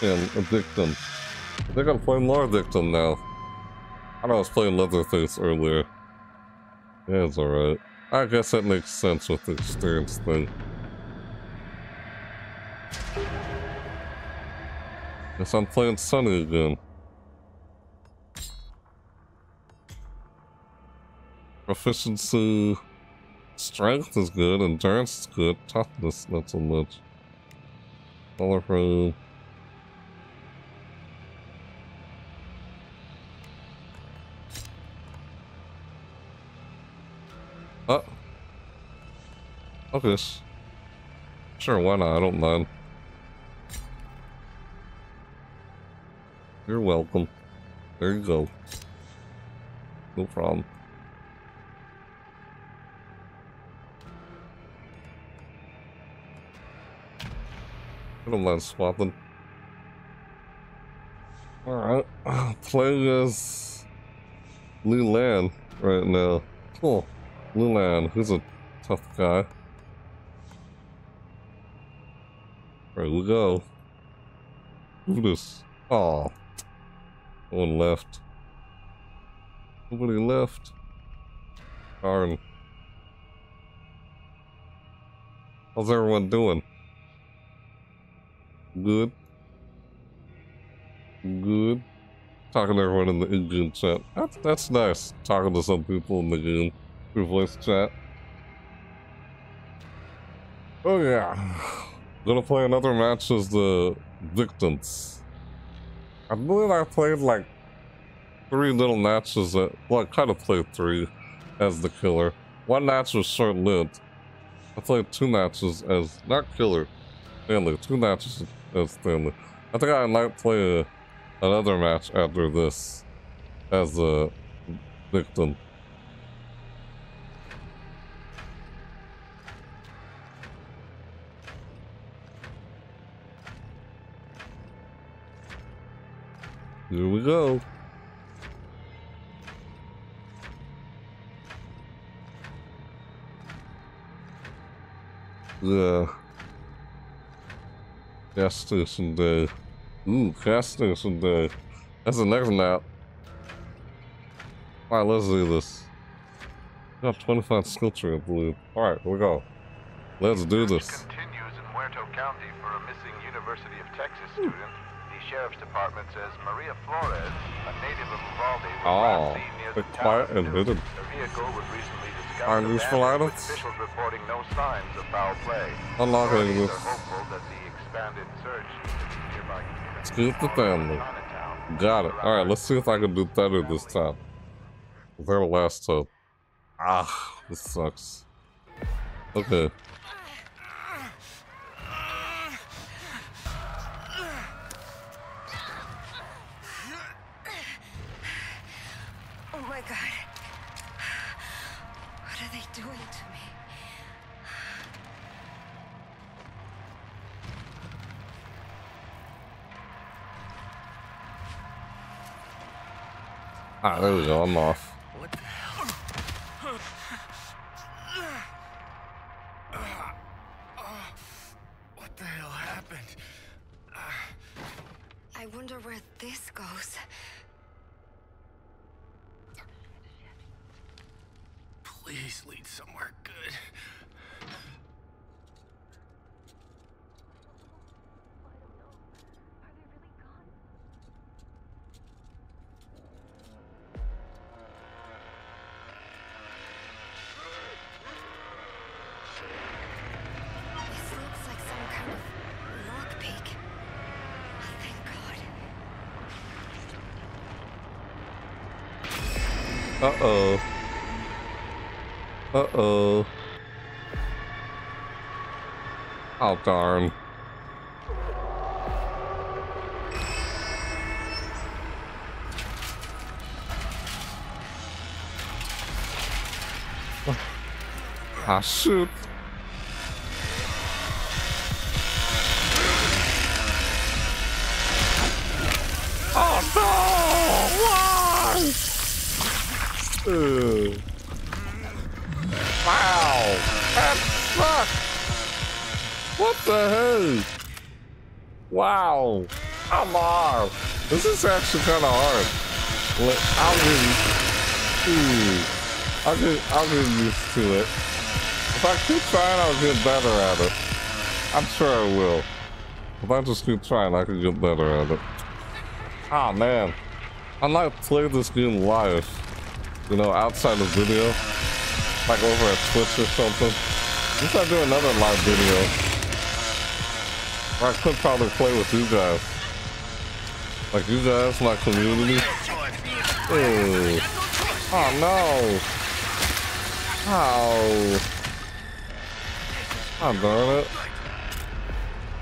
victim. I think I'm playing more victim now. I know I was playing Leatherface earlier. Yeah, it's alright. I guess that makes sense with the experience thing. Guess I'm playing Sunny again. Proficiency, strength is good, endurance is good, toughness not so much. Color frame. Oh. Okay. Sure, why not? I don't mind. You're welcome. There you go. No problem. I don't mind swapping. Alright, playing as Leland right now. Cool. Leland, he's a tough guy. There we go. Look at this. Aw. No one left. Nobody left. Darn. How's everyone doing? Good. Good. Talking to everyone in the in-game chat. That's nice. Talking to some people in the game through voice chat. Oh yeah. Gonna play another match as the victims. I believe I played like 3 little matches that, well, I kind of played 3 as the killer. 1 match was short-lived. I played 2 matches as, not killer, Stanley. 2 matches as Stanley. I think I might play another match after this as a victim. Here we go. Yeah. Gas station day. Ooh, gas station day. That's the next map. Alright, let's do this. We got 25 skill tree, I believe. Alright, here we go. Let's do this. Search continues in Muerto County for a missing University of Texas student. Sheriff's Department says Maria Flores, a native of Uvalde, was seen near the town. Her vehicle was recently discovered with officials reporting no signs of foul play. Authorities are hopeful that the expanded search nearby community. The family. Got it. All right, let's see if I can do better this time. Very last time. Ah, this sucks. Okay. Ah, there we go, I'm off. What the hell? What the hell happened? I wonder where this goes. Please lead somewhere good. Uh-oh. Uh-oh. Oh, darn. Ah, shoot. Oh, no! Why? Wow! That sucks! What the heck? Wow! I'm hard. This is actually kind of hard. I'll get used to it. If I keep trying, I'll get better at it. I'm sure I will. If I just keep trying, I can get better at it. Ah, man. I might play this game live. You know, outside of video. Like over at Twitch or something. Just I do another live video. Or I could probably play with you guys. Like you guys, my community. Ooh. Oh, no. Oh. Oh, darn it.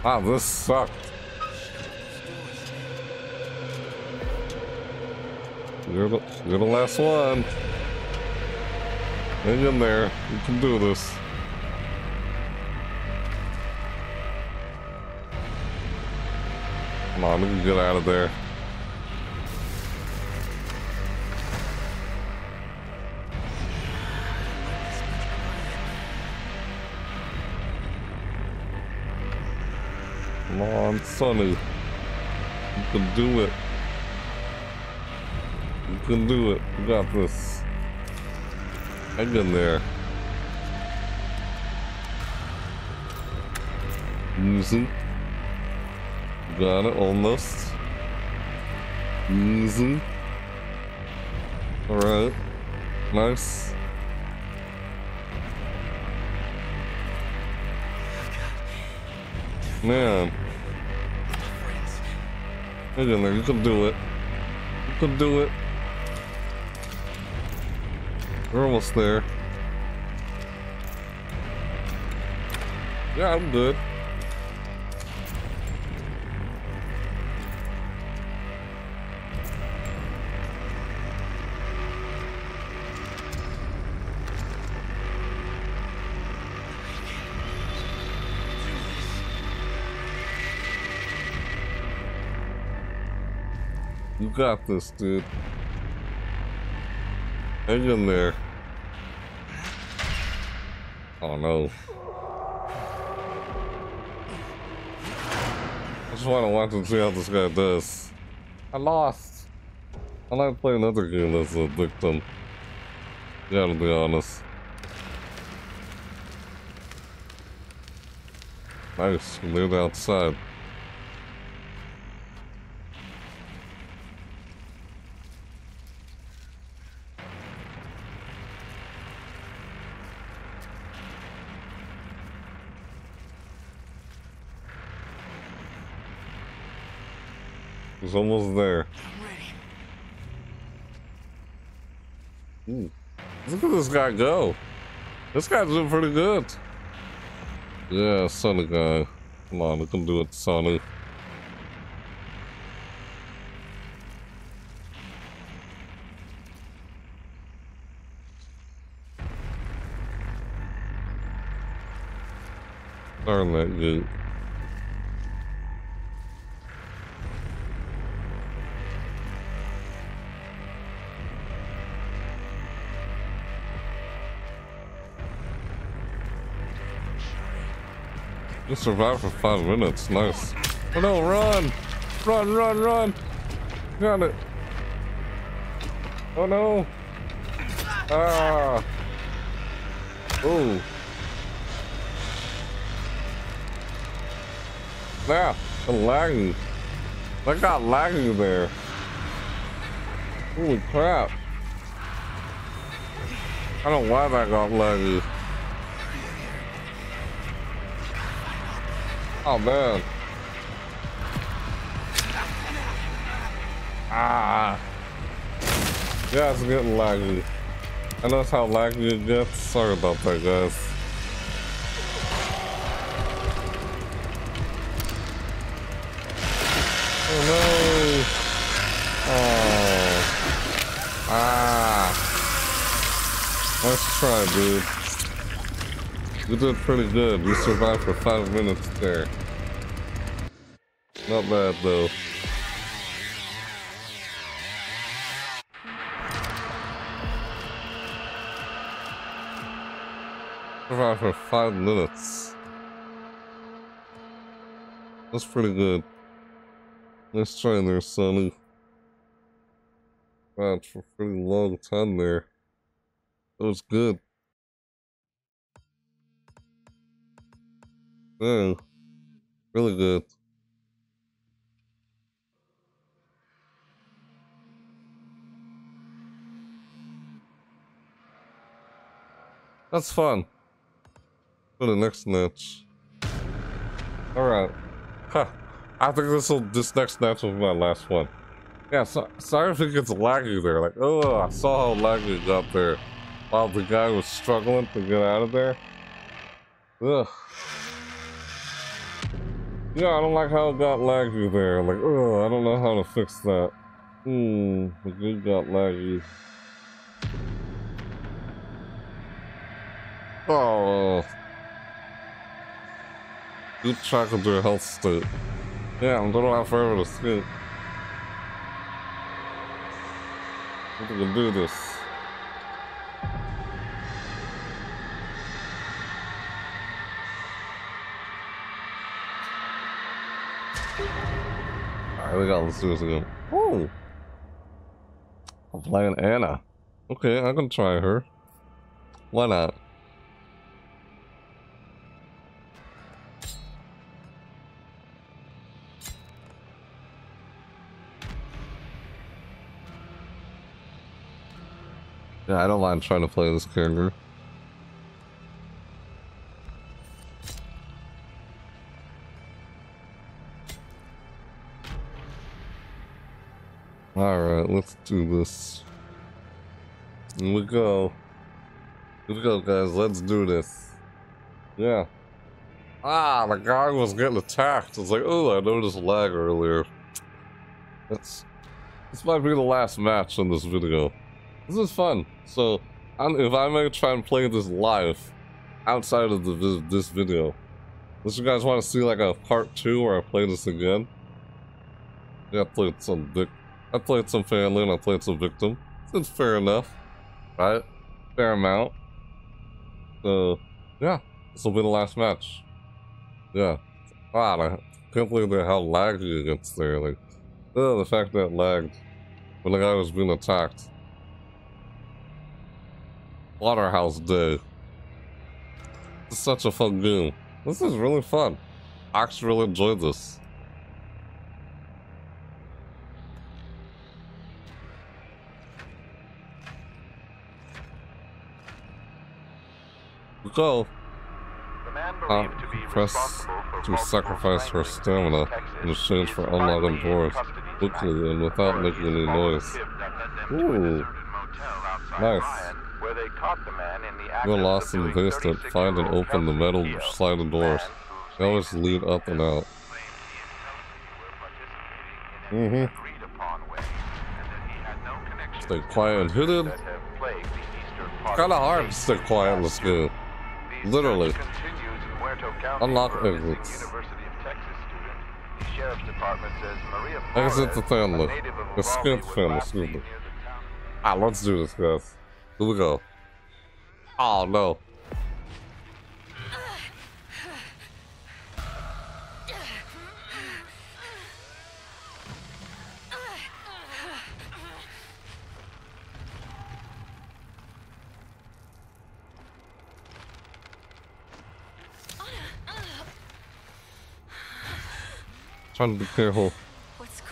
Wow, this sucked. You're the last one. Hang in there. You can do this. Come on, let me get out of there. Come on, Sonny. You can do it. You can do it. You got this. Hang in there. Easy. Got it, almost. Easy. Alright. Nice. Man. Hang in there, you can do it. You can do it. We're almost there. Yeah, I'm good. You got this, dude. Hang in there. Oh no. I just want to watch and see how this guy does. I lost. I like to play another game as a victim. Gotta be honest. Nice, laid outside. He's almost there. Ooh. Look at this guy go. This guy's doing pretty good. Yeah, Sonny guy. Come on, we can do it, Sonny. Darn that dude. You survived for 5 minutes, nice. Oh no, run! Run, run, run! Got it! Oh no! Ah! Ooh! Ah! I'm lagging! I got lagging there! Holy crap! I don't know why that got laggy. Oh man. Ah. Yeah, it's getting laggy. I notice how laggy it gets. Sorry about that, guys. Oh no! Oh. Ah. Nice try, dude. You did pretty good. You survived for 5 minutes there. Not bad, though. Survived for 5 minutes. That's pretty good. Nice try there, Sonny. Wow, for a pretty long time there. That was good. Dang. Really good. That's fun. For the next match. Alright. Huh. I think this next match will be my last one. Yeah, so, sorry if it gets laggy there. Like, oh, I saw how laggy it got there while the guy was struggling to get out of there. Ugh. Yeah, I don't like how it got laggy there. Like, oh, I don't know how to fix that. The dude got laggy. Oh. Keep track of their health state. Yeah, I'm gonna have forever to sleep. I think we can do this. Alright, let's do this again. Ooh! I'm playing Ana. Okay, I can try her. Why not? Yeah, I don't mind trying to play this character. Alright, let's do this. Here we go. Here we go, guys. Let's do this. Yeah. Ah, the guy was getting attacked. It's like, oh, I noticed lag earlier. This might be the last match in this video. This is fun. So, if I may try and play this live outside of this video, unless you guys want to see like a part 2 where I play this again. Yeah, I played some family and I played some victim. It's fair enough, right? Fair amount. So, yeah, this will be the last match. Yeah. God, I can't believe how laggy it gets there. Like, oh, the fact that it lagged when the guy was being attacked. Slaughterhouse Day. This is such a fun game. This is really fun. I actually really enjoyed this. We go. The man believed to be responsible for sacrifice her stamina in exchange for unlocking doors quickly and without making any noise. Ooh. Nice. Where they caught the man in the act. We're lost in the basement. Find and open the metal sliding doors. They always lead up and out. Stay quiet and hidden. It's kinda hard to stay quiet in this game. Literally. Unlock exits. Exit the family. Escape the family, excuse me. Ah, let's do this, guys. Here we go. Oh no. Trying to be careful.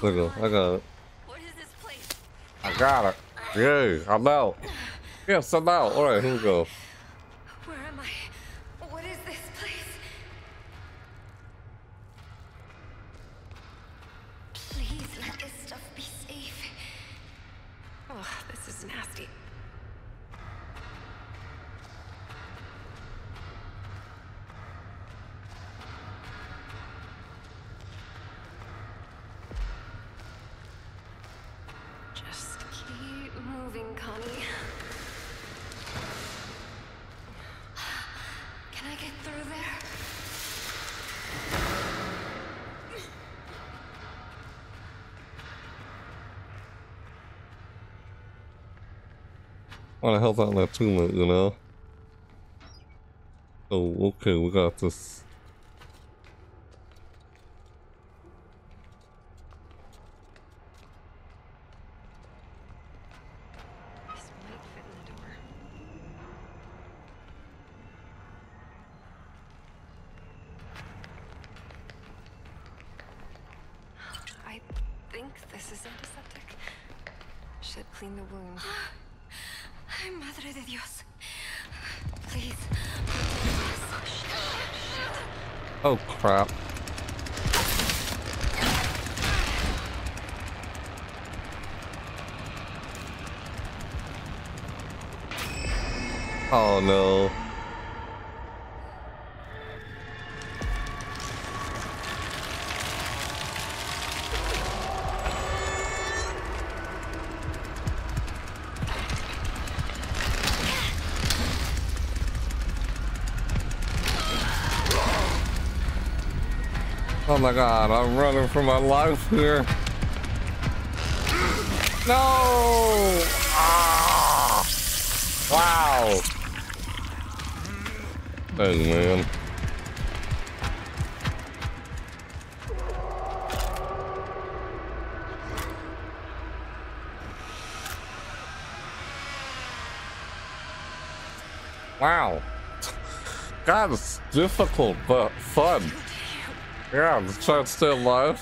There we go. I got it. What is this place? I got it. Yay, I'm out. Yes, I'm out. All right, here we go. Where am I? What is this place? Please let this stuff be safe. Oh, this is was nasty. Just keep moving, Connie. Can I get through there? Why the hell's out in that tumult, you know? Oh, okay, we got this. This might fit in the door. I think this is antiseptic. Should clean the wound. Madre de Dios. Please. Oh, crap. Oh, no. Oh my god, I'm running for my life here. No! Ah! Wow! Hey, man. Wow. God, it's difficult, but fun. Yeah, I'm trying to stay alive.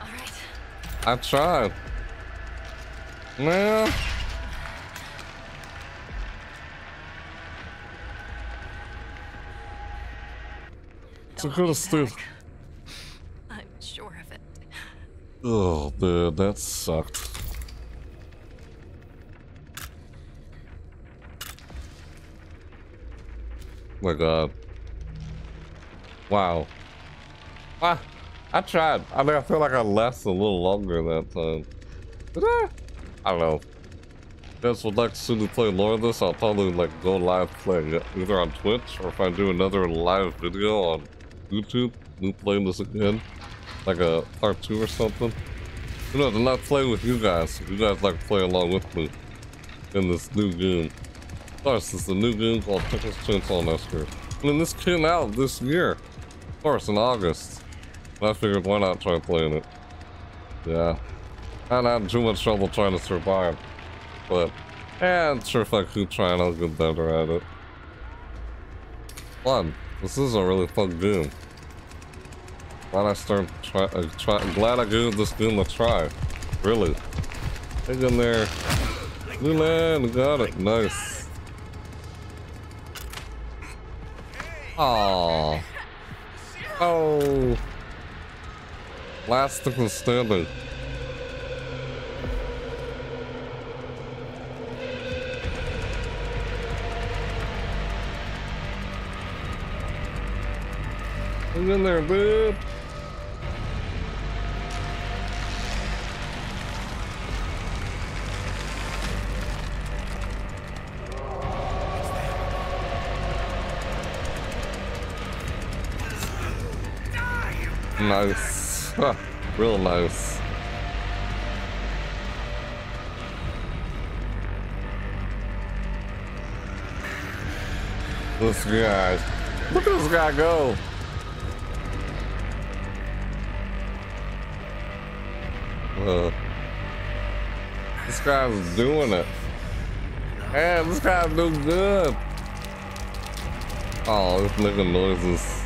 All right. I tried. Man. It's a good stuff. I'm sure of it. Oh, dude, that sucked. My God. Wow. I tried. I mean, I feel like I lasted a little longer that time. Did I don't know. Guys would like to soon play more of this. I'll probably like go live playing it either on Twitch or if I do another live video on YouTube, me playing this again, like a part 2 or something. You know, to not play with you guys. If you guys like to play along with me in this new game. Of course, it's a new game called Texas Chain Saw Massacre. And then this came out this year, of course, in August. I figured, why not try playing it? Yeah. I'm not too much trouble trying to survive. But, yeah, I'm sure if I keep trying, I'll get better at it. Fun. This is a really fun game. I'm glad I gave this game a try. Really. Get in there. Newland, got it. Nice. Aww. Oh. Last thing standing. I'm in there, dude. Nice. Huh, real nice. This guy. Look at this guy go. This guy's doing it. Man, this guy do good. Oh, it's making noises.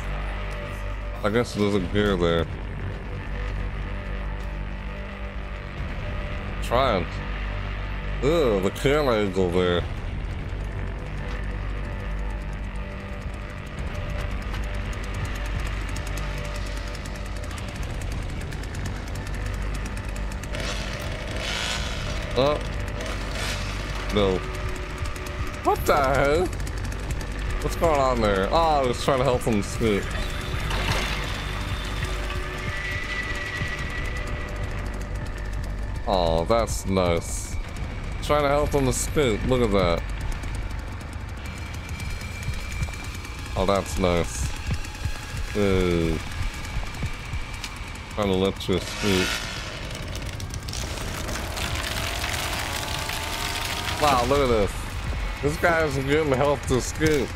I guess it doesn't appear there. Trying. Ugh, the camera angle there. Oh. little... What the hell? What's going on there? Oh, I was trying to help him sleep. Oh, that's nice. Trying to help him to spit. Look at that. Oh, that's nice. Ooh. Trying to let you sleep. Wow, look at this. This guy's getting help to scoot.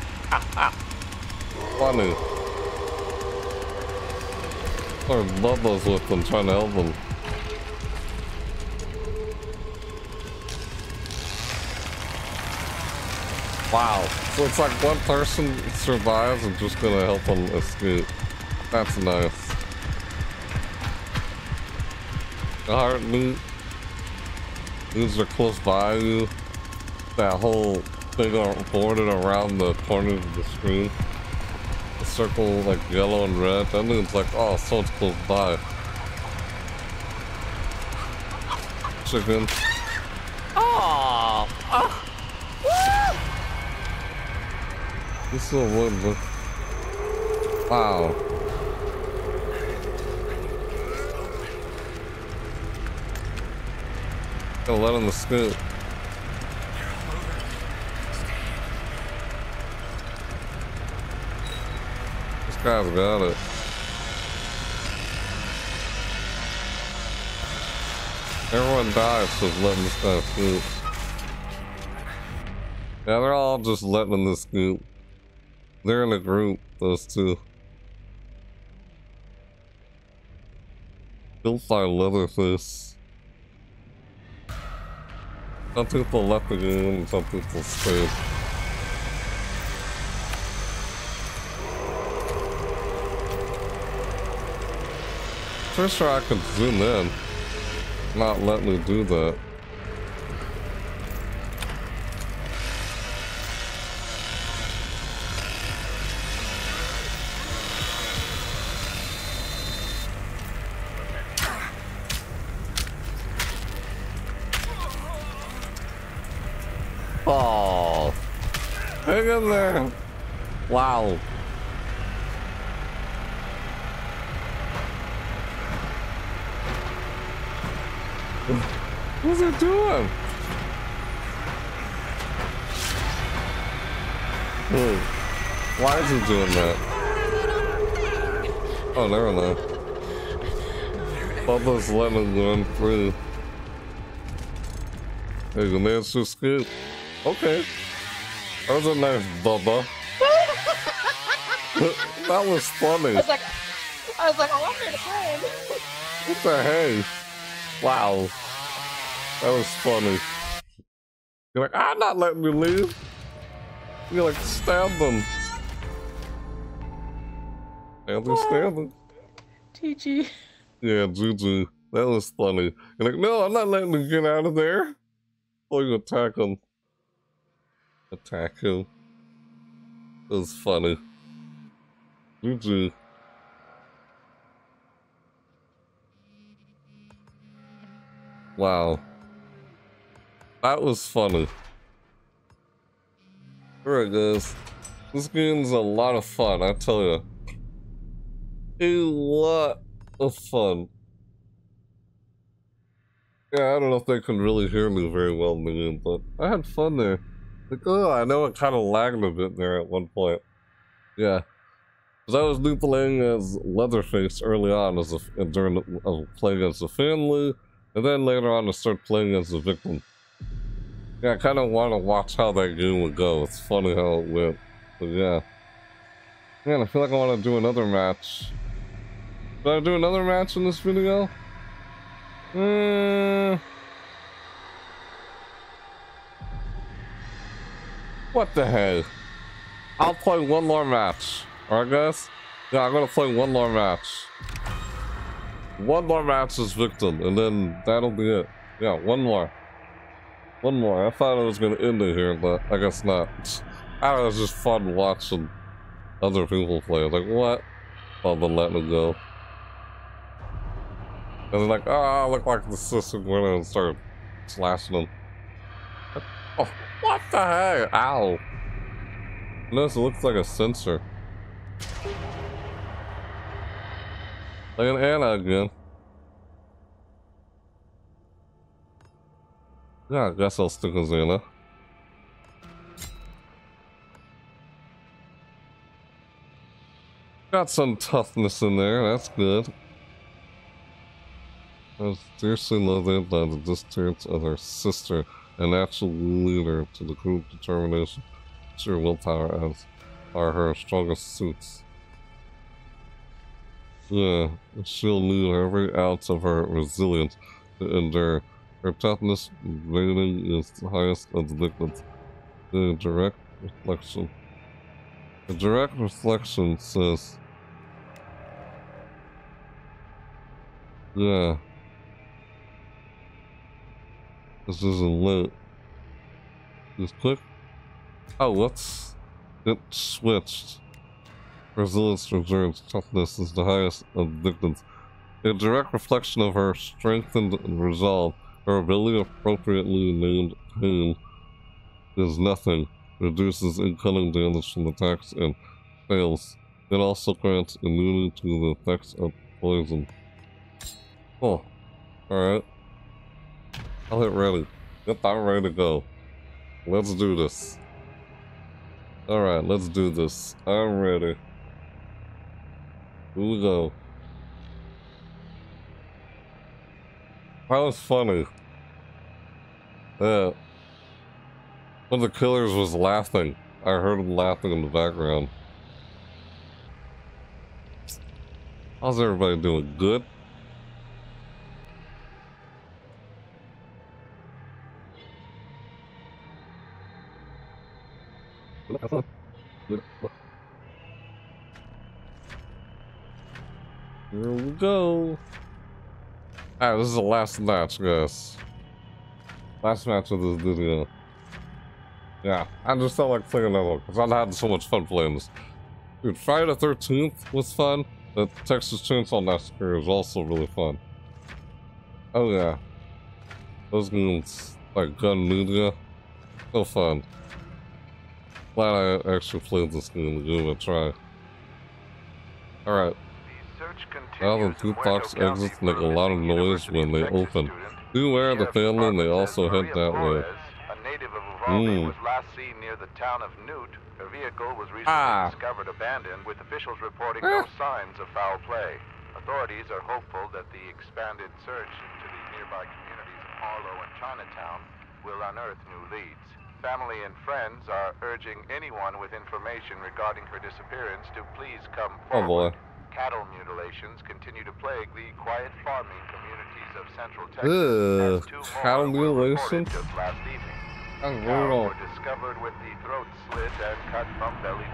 Funny. Or Bubba's with them, trying to help them. Wow, so it's like one person survives and just gonna help them escape. That's nice. Alright, Newt. These are close by you. That whole thing bordered around the corner of the screen. The circle like yellow and red. That means like, oh, so it's close by. Chicken. Oh. This is a wood. Wow. Gotta let him the scoop. This guy's got it. Everyone dies for letting this guy scoop. Yeah, they're all just letting this scoop. They're in a group, those two. Built by Leatherface. Some people left the game, some people stayed. Pretty sure I could zoom in. Not let me do that. In there. Wow. What's it doing? Wait, why is it doing that? Oh, never mind. Bubba's lemon going through. There's a man's to scoop. Okay. That was a nice Bubba. That was funny. I was like, oh, I'm here to play. What the heck? Wow. That was funny. You're like, I'm not letting you leave. You're like, stab them. And they're stabbing. GG. Yeah, GG. That was funny. You're like, no, I'm not letting you get out of there. Or you attack them. Attack him. It was funny. GG. Wow. That was funny. There it goes. This game's a lot of fun, I tell you. A lot of fun. Yeah, I don't know if they can really hear me very well in the game, but I had fun there. Like, oh, I know it kind of lagged a bit there at one point. Yeah. Because I was new playing as Leatherface early on as playing as a family, and then later on I started playing as a victim. Yeah, I kind of want to watch how that game would go. It's funny how it went. But yeah. Man, I feel like I want to do another match. Should I do another match in this video? What the hell? I'll play one more match. Alright, guys? Yeah, I'm gonna play one more match. One more match is victim, and then that'll be it. Yeah, one more. One more. I thought it was gonna end it here, but I guess not. I don't know, it was just fun watching other people play. Like, what? Oh, but let me go. And they're like, oh, I look like the system went and started slashing them. Oh, what the heck? Ow. No, it looks like a sensor. Like an Ana again. Yeah, I guess I'll stick with Ana. Got some toughness in there, that's good. I seriously love it by the distance of her sister, an actual leader to the group. Determination, sheer willpower as are her strongest suits. Yeah, she'll need every ounce of her resilience to endure. Her toughness rating is the highest of the victims. The direct reflection says, yeah, this isn't lit. Just click. Oh, let's get switched. Resilience reserves toughness is the highest of victims. A direct reflection of her strengthened resolve. Her ability, appropriately named pain, is nothing. Reduces incoming damage from attacks and fails. It also grants immunity to the effects of poison. Cool. Alright. I'll hit ready. Yep, I'm ready to go. Let's do this. Alright, let's do this. I'm ready. Here we go. That was funny. Yeah. One of the killers was laughing. I heard him laughing in the background. How's everybody doing? Good? Here we go. Alright, this is the last match, guys. Last match of this video. Yeah, I just don't like playing another one because I'm having so much fun playing this. Dude, Friday the 13th was fun. The Texas Chainsaw Massacre is also really fun. Oh yeah. Those games, like Gun Media, so fun. Glad I actually played this game to give it a try. Alright. Now the jukebox exits make a lot of noise when they open. Beware the family, and they also head that way. Was last seen near the town of Newt. Her vehicle was recently discovered abandoned, with officials reporting no signs of foul play. Authorities are hopeful that the expanded search into the nearby communities of Harlow and Chinatown will unearth new leads. Family and friends are urging anyone with information regarding her disappearance to please come forward. Cattle mutilations continue to plague the quiet farming communities of Central Texas. Cattle mutilations? That's brutal.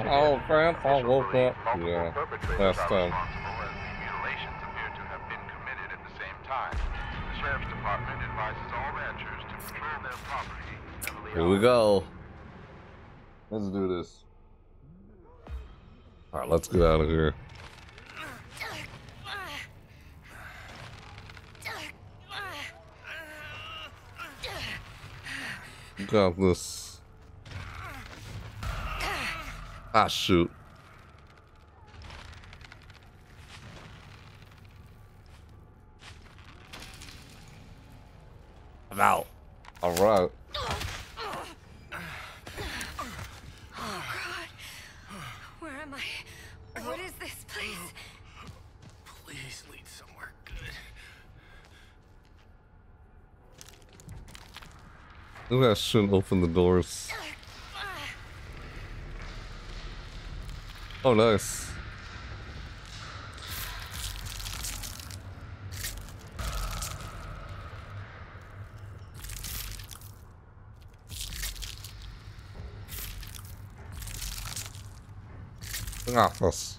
Oh, crap, I woke up. Yeah, last time. Here we go. Let's do this. Alright, let's get out of here. Got this. Ah, shoot. I'm out. All right. Oh, God. Where am I? What is this place? Please lead somewhere good. Maybe I shouldn't open the doors. Oh, nice. Ah, plus.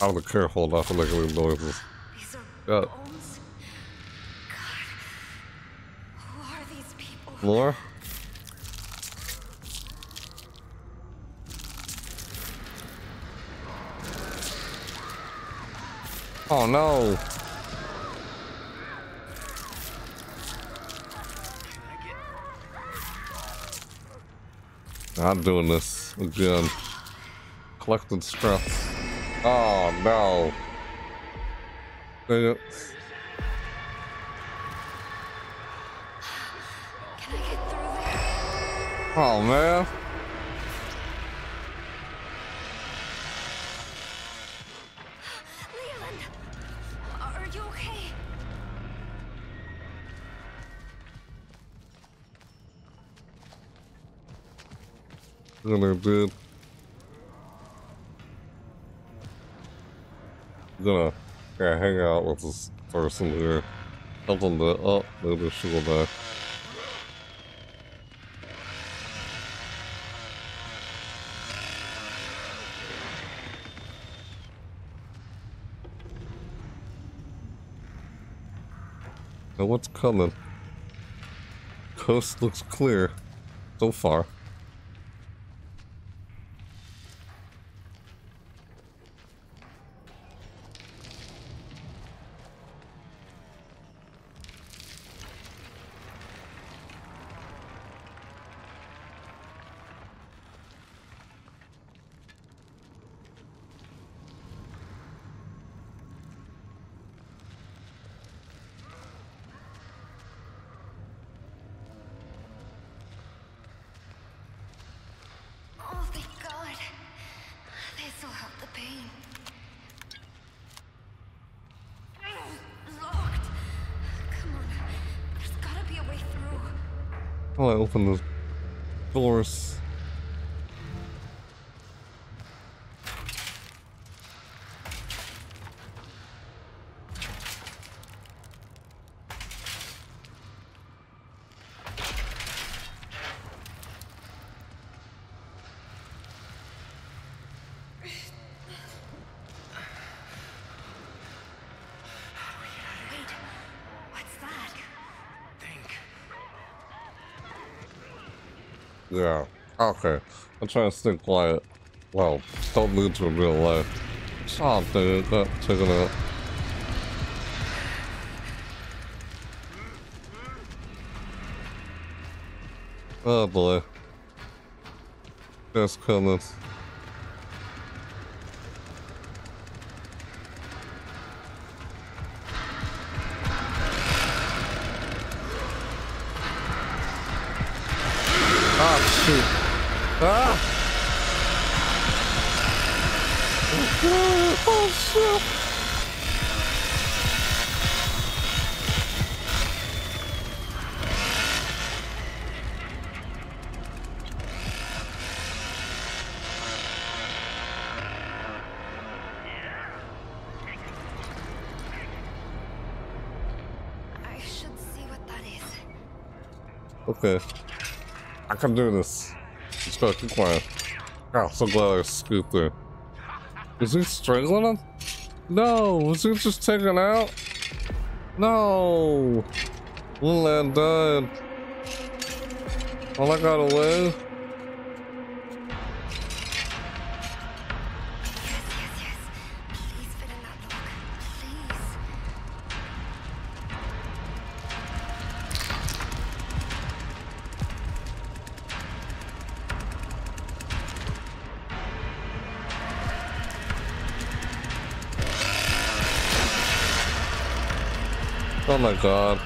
I don't care, hold off and make any noises. Yeah. More? Oh no! I'm doing this again. Collecting stress. Oh no. Dang it. Can I get through there? Oh man. I'm gonna hang out with this person here. Help them to up, maybe she will die. Now what's coming? Coast looks clear so far. I open the doors. Yeah, okay. I'm trying to stay quiet. Well, don't lead to real life. Oh, dude, that chicken out. Oh boy. That's coming. Ah! Oh shit! I should see what that is. Okay. I can do this. Just gotta keep quiet. God, so glad I scooped there. Is he strangling him? No, was he just taken out? No! Little lad died. Well, I got away. Oh my god.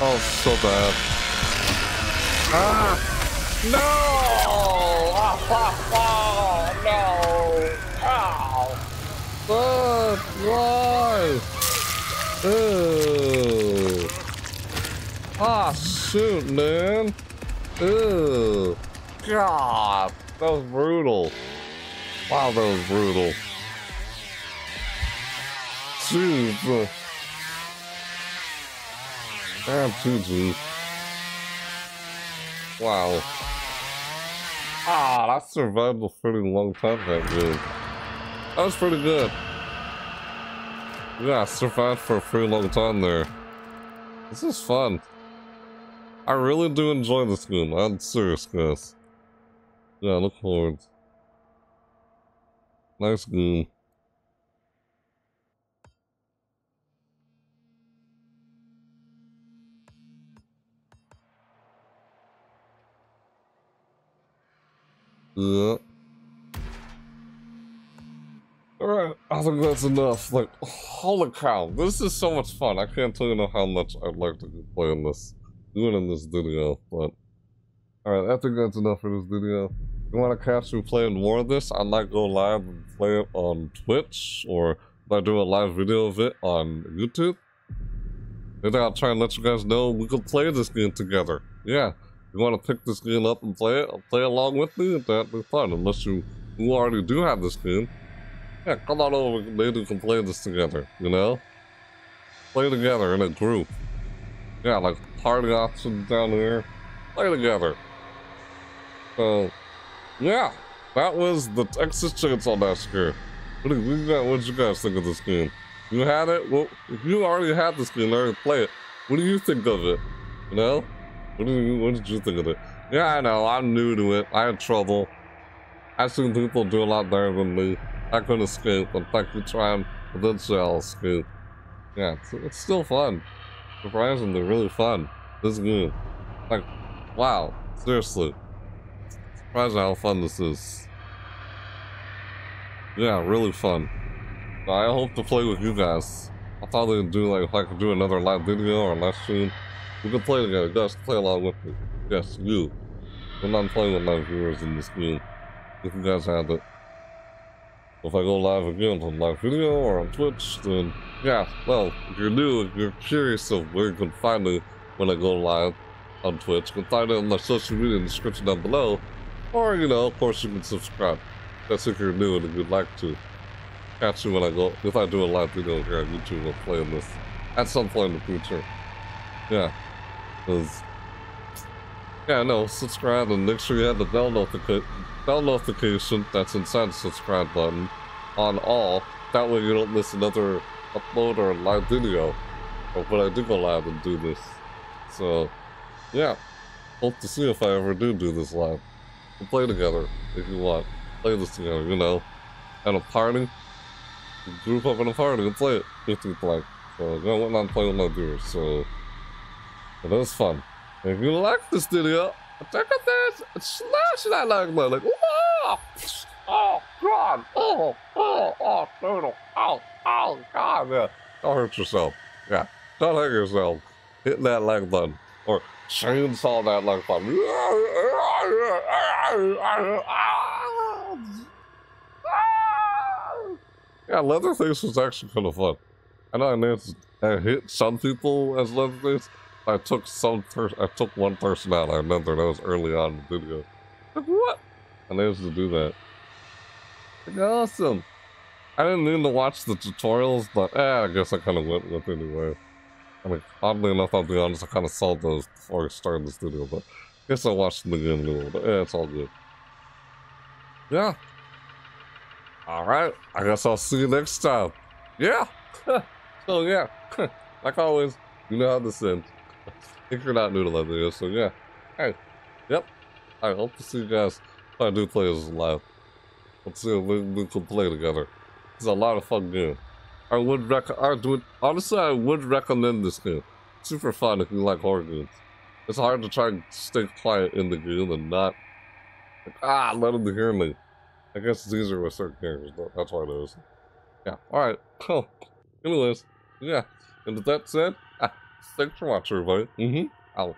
Oh, so bad. Ah! No! Ah, ah, ah, no! Ow! Good life! Ew! Ah, shoot, man! Ew! God! That was brutal. Wow, that was brutal. Dude, damn, GG. Wow. Ah, that survived a pretty long time, that dude. That was pretty good. Yeah, I survived for a pretty long time there. This is fun. I really do enjoy this game. I'm serious, guys. Yeah, look forward. Nice game. Yeah. Alright, I think that's enough. Like, holy cow, this is so much fun. I can't tell you how much I'd like to be playing this, doing this video, but... Alright, I think that's enough for this video. If you want to catch me playing more of this, I might go live and play it on Twitch, or I do a live video of it on YouTube. Then I'll try and let you guys know we could play this game together. Yeah, if you want to pick this game up and play it, play along with me, that'd be fun. Unless you already do have this game. Yeah, come on over, maybe we can play this together, you know? Play together in a group. Yeah, like party options down here. Play together. So, yeah, that was The Texas Chainsaw Massacre. What did you guys think of this game? You had it? Well, if you already had this game, already play it. What do you think of it? You know? What did you think of it? Yeah, I know, I'm new to it. I had trouble. I've seen people do a lot better than me. I couldn't escape, but I keep trying, but then I'll escape. Yeah, it's still fun. Surprisingly, really fun. This game. Like, wow. Seriously. Surprising how fun this is. Yeah, really fun. I hope to play with you guys. I thought we could do, like, if I could do another live video or live stream, we could play together. You guys can play along with me. Yes, you. I'm not playing with my viewers in this game. If you guys have it. If I go live again on live video or on Twitch, then yeah, well, if you're new, if you're curious of where you can find me when I go live on Twitch, you can find it on my social media in the description down below, or, you know, of course you can subscribe. That's if you're new and if you'd like to catch me when I go, if I do a live video here on YouTube, I'll play this at some point in the future. Yeah, because, yeah, no, subscribe and make sure you have the bell notification that's inside the subscribe button on all. That way you don't miss another upload or live video. Or when I do go live and do this. So, yeah. Hope to see if I ever do this live. We'll play together if you want. Play this together, you know. At a party. Group up in a party and play it if you'd like. So, I went on playing with my viewers. So, it was fun. If you like this video, check out that /that like button. Like, whoa! Oh, God! Oh, turtle! Oh, God! Yeah, don't hurt yourself. Yeah, don't hurt yourself. Hit that like button. Or chainsaw that like button. Yeah, Leatherface was actually kind of fun. I know I hit some people as Leatherface. I took one person out. I remember that was early on in the video. Like, what? I managed to do that. Like, awesome. I didn't mean to watch the tutorials, but I guess I kind of went with it anyway. I mean, oddly enough, I'll be honest, I kind of saw those before I started this video, but I guess I watched them again a little bit. Yeah, it's all good. Yeah. All right. I guess I'll see you next time. Yeah. So yeah, like always, you know how this ends. I think you're not new to that video, so yeah. Hey, yep. I hope to see you guys when I do play this live. Let's see if we can play together. It's a lot of fun game. Honestly, I would recommend this game. It's super fun if you like horror games. It's hard to try and stay quiet in the game and not like, let them hear me. I guess it's easier with certain characters, though. That's why it is. Yeah, alright. Oh, anyways, yeah. And with that said, thanks for watching, everybody. I'll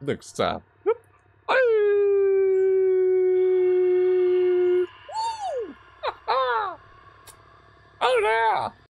next time. Bye. Oh yeah.